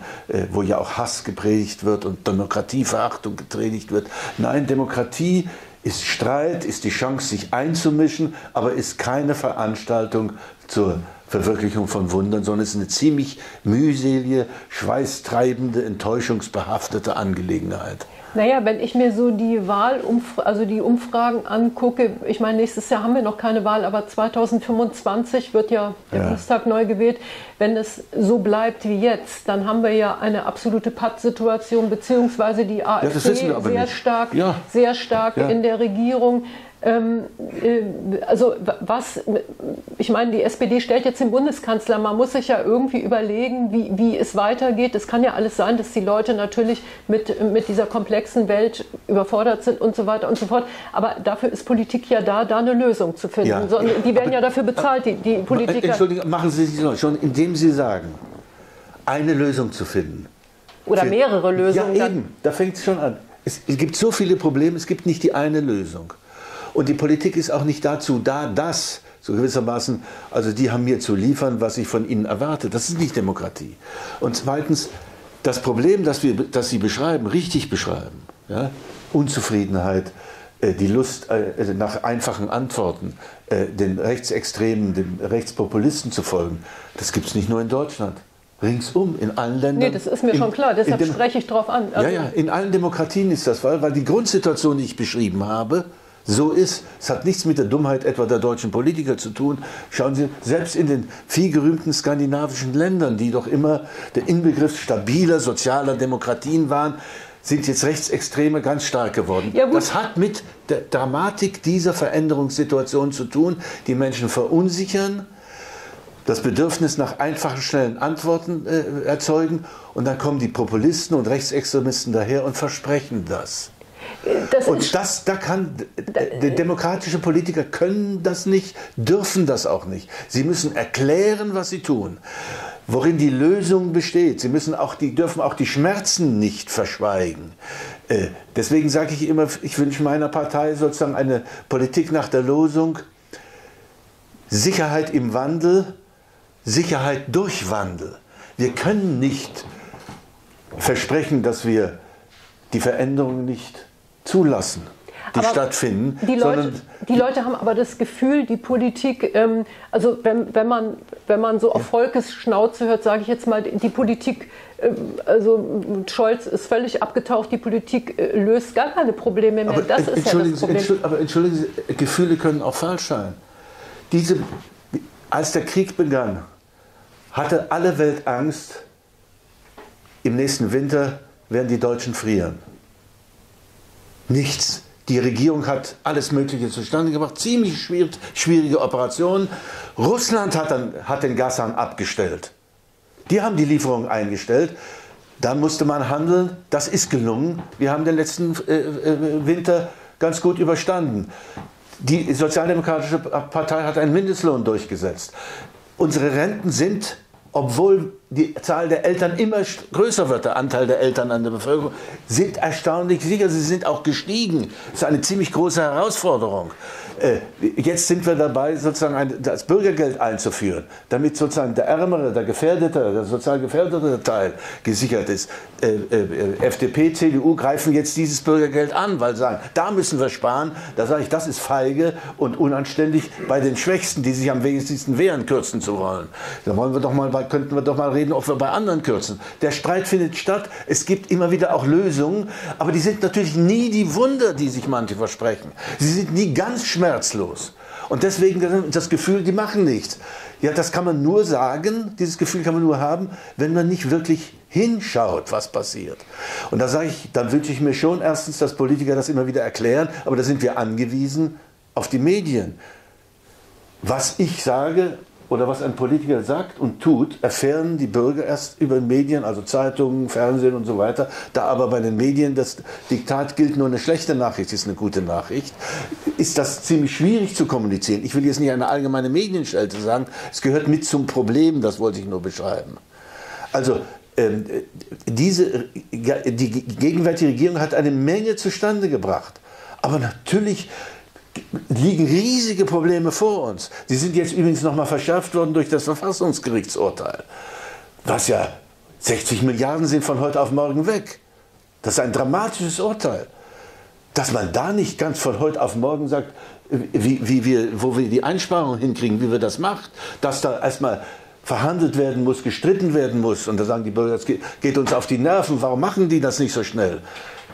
wo ja auch Hass gepredigt wird und Demokratieverachtung gepredigt wird. Nein, Demokratie ist Streit, ist die Chance, sich einzumischen, aber ist keine Veranstaltung zur Verwirklichung von Wundern, sondern es ist eine ziemlich mühselige, schweißtreibende, enttäuschungsbehaftete Angelegenheit. Naja, wenn ich mir so die Umfragen angucke, ich meine, nächstes Jahr haben wir noch keine Wahl, aber 2025 wird ja der Bundestag neu gewählt. Wenn es so bleibt wie jetzt, dann haben wir ja eine absolute Pattsituation, beziehungsweise die AfD sehr stark in der Regierung. Also was, ich meine, die SPD stellt jetzt den Bundeskanzler, man muss sich ja irgendwie überlegen, wie es weitergeht. Es kann ja alles sein, dass die Leute natürlich mit dieser komplexen Welt überfordert sind und so weiter und so fort. Aber dafür ist Politik ja da eine Lösung zu finden. Ja. So, die werden ja dafür bezahlt, die Politiker. Entschuldigung, machen Sie sich schon, indem Sie sagen, eine Lösung zu finden. Oder mehrere Lösungen. Ja, eben, da fängt es schon an. Es gibt so viele Probleme, es gibt nicht die eine Lösung. Und die Politik ist auch nicht dazu da, dass, so gewissermaßen, also die haben mir zu liefern, was ich von ihnen erwarte. Das ist nicht Demokratie. Und zweitens, das Problem, das Sie beschreiben, richtig beschreiben, ja, Unzufriedenheit, die Lust nach einfachen Antworten, den Rechtsextremen, den Rechtspopulisten zu folgen, das gibt es nicht nur in Deutschland. Ringsum, in allen Ländern. Nee, das ist mir schon klar, deshalb spreche ich drauf an. Also, ja, in allen Demokratien ist das, weil die Grundsituation, die ich beschrieben habe, so ist. Es hat nichts mit der Dummheit etwa der deutschen Politiker zu tun. Schauen Sie, selbst in den vielgerühmten skandinavischen Ländern, die doch immer der Inbegriff stabiler, sozialer Demokratien waren, sind jetzt Rechtsextreme ganz stark geworden. Ja, das hat mit der Dramatik dieser Veränderungssituation zu tun, die Menschen verunsichern, das Bedürfnis nach einfachen, schnellen Antworten erzeugen, und dann kommen die Populisten und Rechtsextremisten daher und versprechen das. Demokratische Politiker können das nicht, dürfen das auch nicht. Sie müssen erklären, was sie tun, worin die Lösung besteht. Sie müssen auch dürfen auch die Schmerzen nicht verschweigen. Deswegen sage ich immer, ich wünsche meiner Partei sozusagen eine Politik nach der Losung: Sicherheit im Wandel, Sicherheit durch Wandel. Wir können nicht versprechen, dass wir die Veränderungen nicht zulassen, die stattfinden. Die Leute haben aber das Gefühl, die Politik, also wenn man so auf Volkesschnauze hört, sage ich jetzt mal, die Politik, also Scholz ist völlig abgetaucht, die Politik löst gar keine Probleme mehr. Aber das ist ja das Problem. Aber entschuldigen Sie, Gefühle können auch falsch sein. Als der Krieg begann, hatte alle Welt Angst, im nächsten Winter werden die Deutschen frieren. Nichts. Die Regierung hat alles Mögliche zustande gebracht, ziemlich schwierige Operationen. Russland hat den Gashahn abgestellt. Die haben die Lieferung eingestellt. Dann musste man handeln. Das ist gelungen. Wir haben den letzten Winter ganz gut überstanden. Die Sozialdemokratische Partei hat einen Mindestlohn durchgesetzt. Unsere Renten sind, obwohl die Zahl der Eltern immer größer wird, der Anteil der Eltern an der Bevölkerung, sind erstaunlich sicher, sie sind auch gestiegen. Das ist eine ziemlich große Herausforderung. Jetzt sind wir dabei, sozusagen das Bürgergeld einzuführen, damit sozusagen der ärmere, der sozial gefährdetere Teil gesichert ist. FDP, CDU greifen jetzt dieses Bürgergeld an, weil sie sagen, da müssen wir sparen. Da sage ich, das ist feige und unanständig, bei den Schwächsten, die sich am wenigsten wehren, kürzen zu wollen. Da könnten wir doch mal reden, ob wir bei anderen kürzen. Der Streit findet statt, es gibt immer wieder auch Lösungen, aber die sind natürlich nie die Wunder, die sich manche versprechen. Sie sind nie ganz schmerzlos. Und deswegen das Gefühl, die machen nichts. Ja, das kann man nur sagen, dieses Gefühl kann man nur haben, wenn man nicht wirklich hinschaut, was passiert. Und da sage ich, dann wünsche ich mir schon erstens, dass Politiker das immer wieder erklären, aber da sind wir angewiesen auf die Medien. Was ich sage oder was ein Politiker sagt und tut, erfahren die Bürger erst über Medien, also Zeitungen, Fernsehen und so weiter. Da aber bei den Medien das Diktat gilt, nur eine schlechte Nachricht ist eine gute Nachricht, ist das ziemlich schwierig zu kommunizieren. Ich will jetzt nicht eine allgemeine Medienschelte sagen, es gehört mit zum Problem, das wollte ich nur beschreiben. Also die gegenwärtige Regierung hat eine Menge zustande gebracht, aber natürlich liegen riesige Probleme vor uns. Die sind jetzt übrigens nochmal verschärft worden durch das Verfassungsgerichtsurteil. Was ja 60 Milliarden sind von heute auf morgen weg. Das ist ein dramatisches Urteil. Dass man da nicht ganz von heute auf morgen sagt, wo wir die Einsparungen hinkriegen, wie wir das macht, dass da erstmal verhandelt werden muss, gestritten werden muss. Und da sagen die Bürger, das geht uns auf die Nerven, warum machen die das nicht so schnell?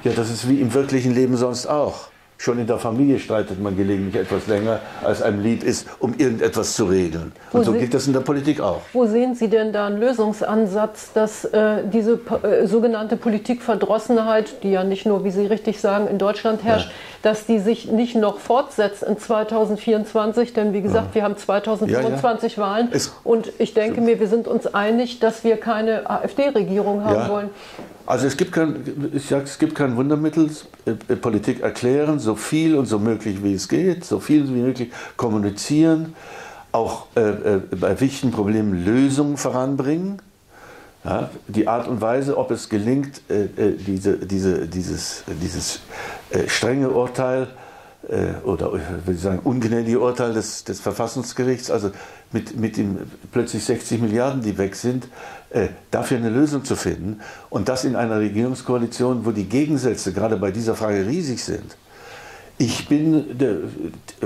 Ja, das ist wie im wirklichen Leben sonst auch. Schon in der Familie streitet man gelegentlich etwas länger, als einem lieb ist, um irgendetwas zu regeln. Und so geht das in der Politik auch. Wo sehen Sie denn da einen Lösungsansatz, dass diese sogenannte Politikverdrossenheit, die ja nicht nur, wie Sie richtig sagen, in Deutschland herrscht, ja, dass die sich nicht noch fortsetzt in 2024? Denn wie gesagt, ja, wir haben 2025 ja, ja, Wahlen. Und ich denke mir, wir sind uns einig, dass wir keine AfD-Regierung haben ja, wollen. Also es gibt kein Wundermittel, Politik erklären, so viel und so möglich wie es geht, so viel wie möglich kommunizieren, auch bei wichtigen Problemen Lösungen voranbringen. Ja, die Art und Weise, ob es gelingt, dieses strenge Urteil oder würde ich sagen ungnädige Urteil des Verfassungsgerichts, also mit den plötzlich 60 Milliarden, die weg sind, dafür eine Lösung zu finden. Und das in einer Regierungskoalition, wo die Gegensätze gerade bei dieser Frage riesig sind. Ich bin der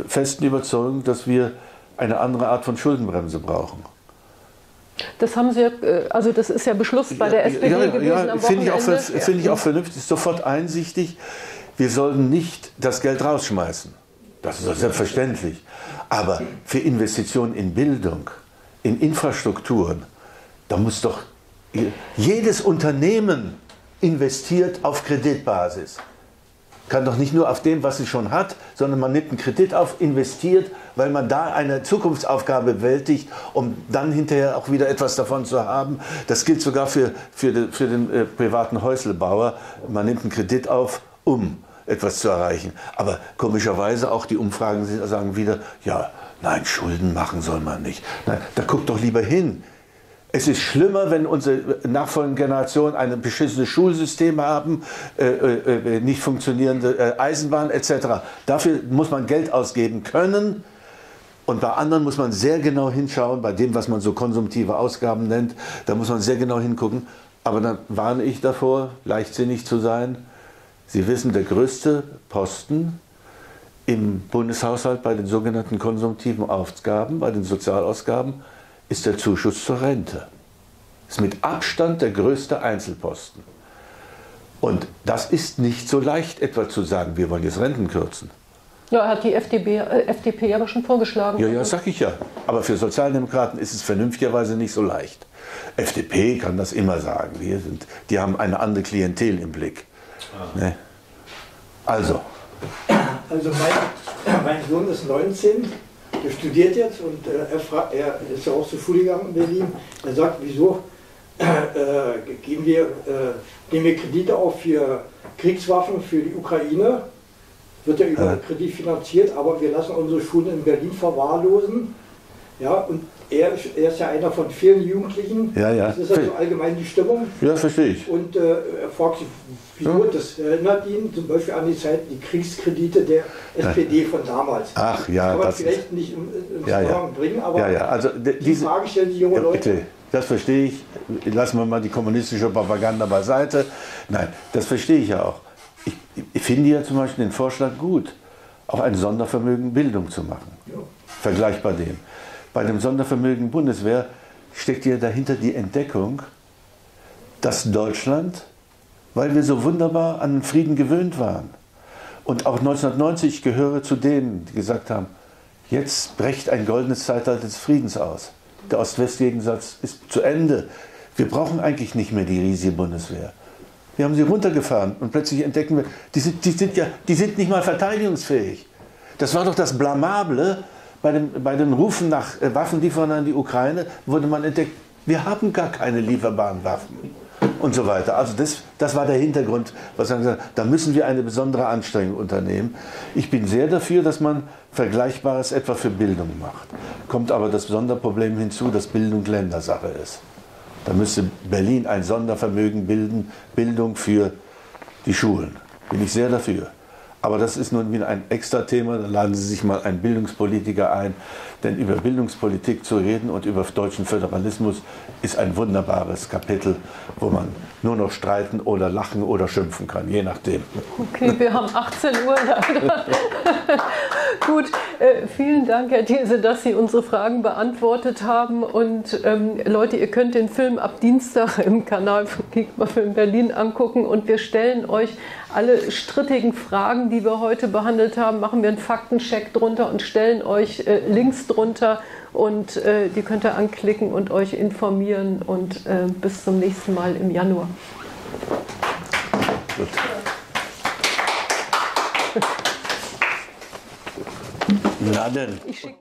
festen Überzeugung, dass wir eine andere Art von Schuldenbremse brauchen. Das haben Sie, also das ist ja Beschluss bei der SPD gewesen am Wochenende. Finde ich auch vernünftig, sofort einsichtig. Wir sollten nicht das Geld rausschmeißen. Das ist selbstverständlich. Aber für Investitionen in Bildung, in Infrastrukturen, da muss doch jedes Unternehmen investiert auf Kreditbasis. Kann doch nicht nur auf dem, was es schon hat, sondern man nimmt einen Kredit auf, investiert, weil man da eine Zukunftsaufgabe bewältigt, um dann hinterher auch wieder etwas davon zu haben. Das gilt sogar für den privaten Häuslebauer. Man nimmt einen Kredit auf, um etwas zu erreichen. Aber komischerweise auch die Umfragen sagen wieder, ja, nein, Schulden machen soll man nicht. Nein, da guckt doch lieber hin. Es ist schlimmer, wenn unsere nachfolgende Generation ein beschissenes Schulsystem haben, nicht funktionierende Eisenbahn etc. Dafür muss man Geld ausgeben können. Und bei anderen muss man sehr genau hinschauen, bei dem, was man so konsumtive Ausgaben nennt, da muss man sehr genau hingucken. Aber dann warne ich davor, leichtsinnig zu sein. Sie wissen, der größte Posten im Bundeshaushalt bei den sogenannten konsumtiven Ausgaben, bei den Sozialausgaben, ist der Zuschuss zur Rente. Ist mit Abstand der größte Einzelposten. Und das ist nicht so leicht, etwa zu sagen, wir wollen jetzt Renten kürzen. Ja, hat die FDP aber schon vorgeschlagen. Ja, ja, sag ich ja. Aber für Sozialdemokraten ist es vernünftigerweise nicht so leicht. FDP kann das immer sagen. Die haben eine andere Klientel im Blick. Nee. Also mein Sohn ist 19, der studiert jetzt und er ist ja auch zur Schule gegangen in Berlin. Er sagt, wieso nehmen wir Kredite auf für Kriegswaffen für die Ukraine, wird ja über Kredit finanziert, aber wir lassen unsere Schulen in Berlin verwahrlosen. Ja, und er ist ja einer von vielen Jugendlichen, ja, ja, das ist also allgemein die Stimmung. Ja, verstehe ich. Und er fragt sich, wieso, das erinnert ihn zum Beispiel an die Zeit, die Kriegskredite der SPD von damals. Ach ja, aber das vielleicht nicht im Zusammenhang bringen, aber ja, ja. Also, diese Frage stellen die jungen Leute. Bitte. Das verstehe ich, lassen wir mal die kommunistische Propaganda beiseite. Nein, das verstehe ich ja auch. Ich finde ja zum Beispiel den Vorschlag gut, auch ein Sondervermögen Bildung zu machen, ja, vergleichbar dem. Bei dem Sondervermögen Bundeswehr steckt ja dahinter die Entdeckung, dass Deutschland, weil wir so wunderbar an den Frieden gewöhnt waren und auch 1990 gehöre zu denen, die gesagt haben, jetzt bricht ein goldenes Zeitalter des Friedens aus. Der Ost-West-Gegensatz ist zu Ende. Wir brauchen eigentlich nicht mehr die riesige Bundeswehr. Wir haben sie runtergefahren und plötzlich entdecken wir, die sind nicht mal verteidigungsfähig. Das war doch das Blamable. Bei den Rufen nach Waffenlieferungen an die Ukraine wurde man entdeckt, wir haben gar keine lieferbaren Waffen und so weiter. Also das war der Hintergrund, was man gesagt hat, da müssen wir eine besondere Anstrengung unternehmen. Ich bin sehr dafür, dass man Vergleichbares etwa für Bildung macht. Kommt aber das Sonderproblem hinzu, dass Bildung Ländersache ist. Da müsste Berlin ein Sondervermögen bilden, Bildung für die Schulen. Bin ich sehr dafür. Aber das ist nun wieder ein Extra-Thema, da laden Sie sich mal einen Bildungspolitiker ein, denn über Bildungspolitik zu reden und über deutschen Föderalismus ist ein wunderbares Kapitel, wo man nur noch streiten oder lachen oder schimpfen kann, je nachdem. Okay, wir haben 18 Uhr leider. Gut, vielen Dank, Herr Thierse, dass Sie unsere Fragen beantwortet haben. Und Leute, ihr könnt den Film ab Dienstag im Kanal von Kickerfilm Berlin angucken und wir stellen euch alle strittigen Fragen, die wir heute behandelt haben, machen wir einen Faktencheck drunter und stellen euch Links drunter und die könnt ihr anklicken und euch informieren und bis zum nächsten Mal im Januar. Gut. Na denn.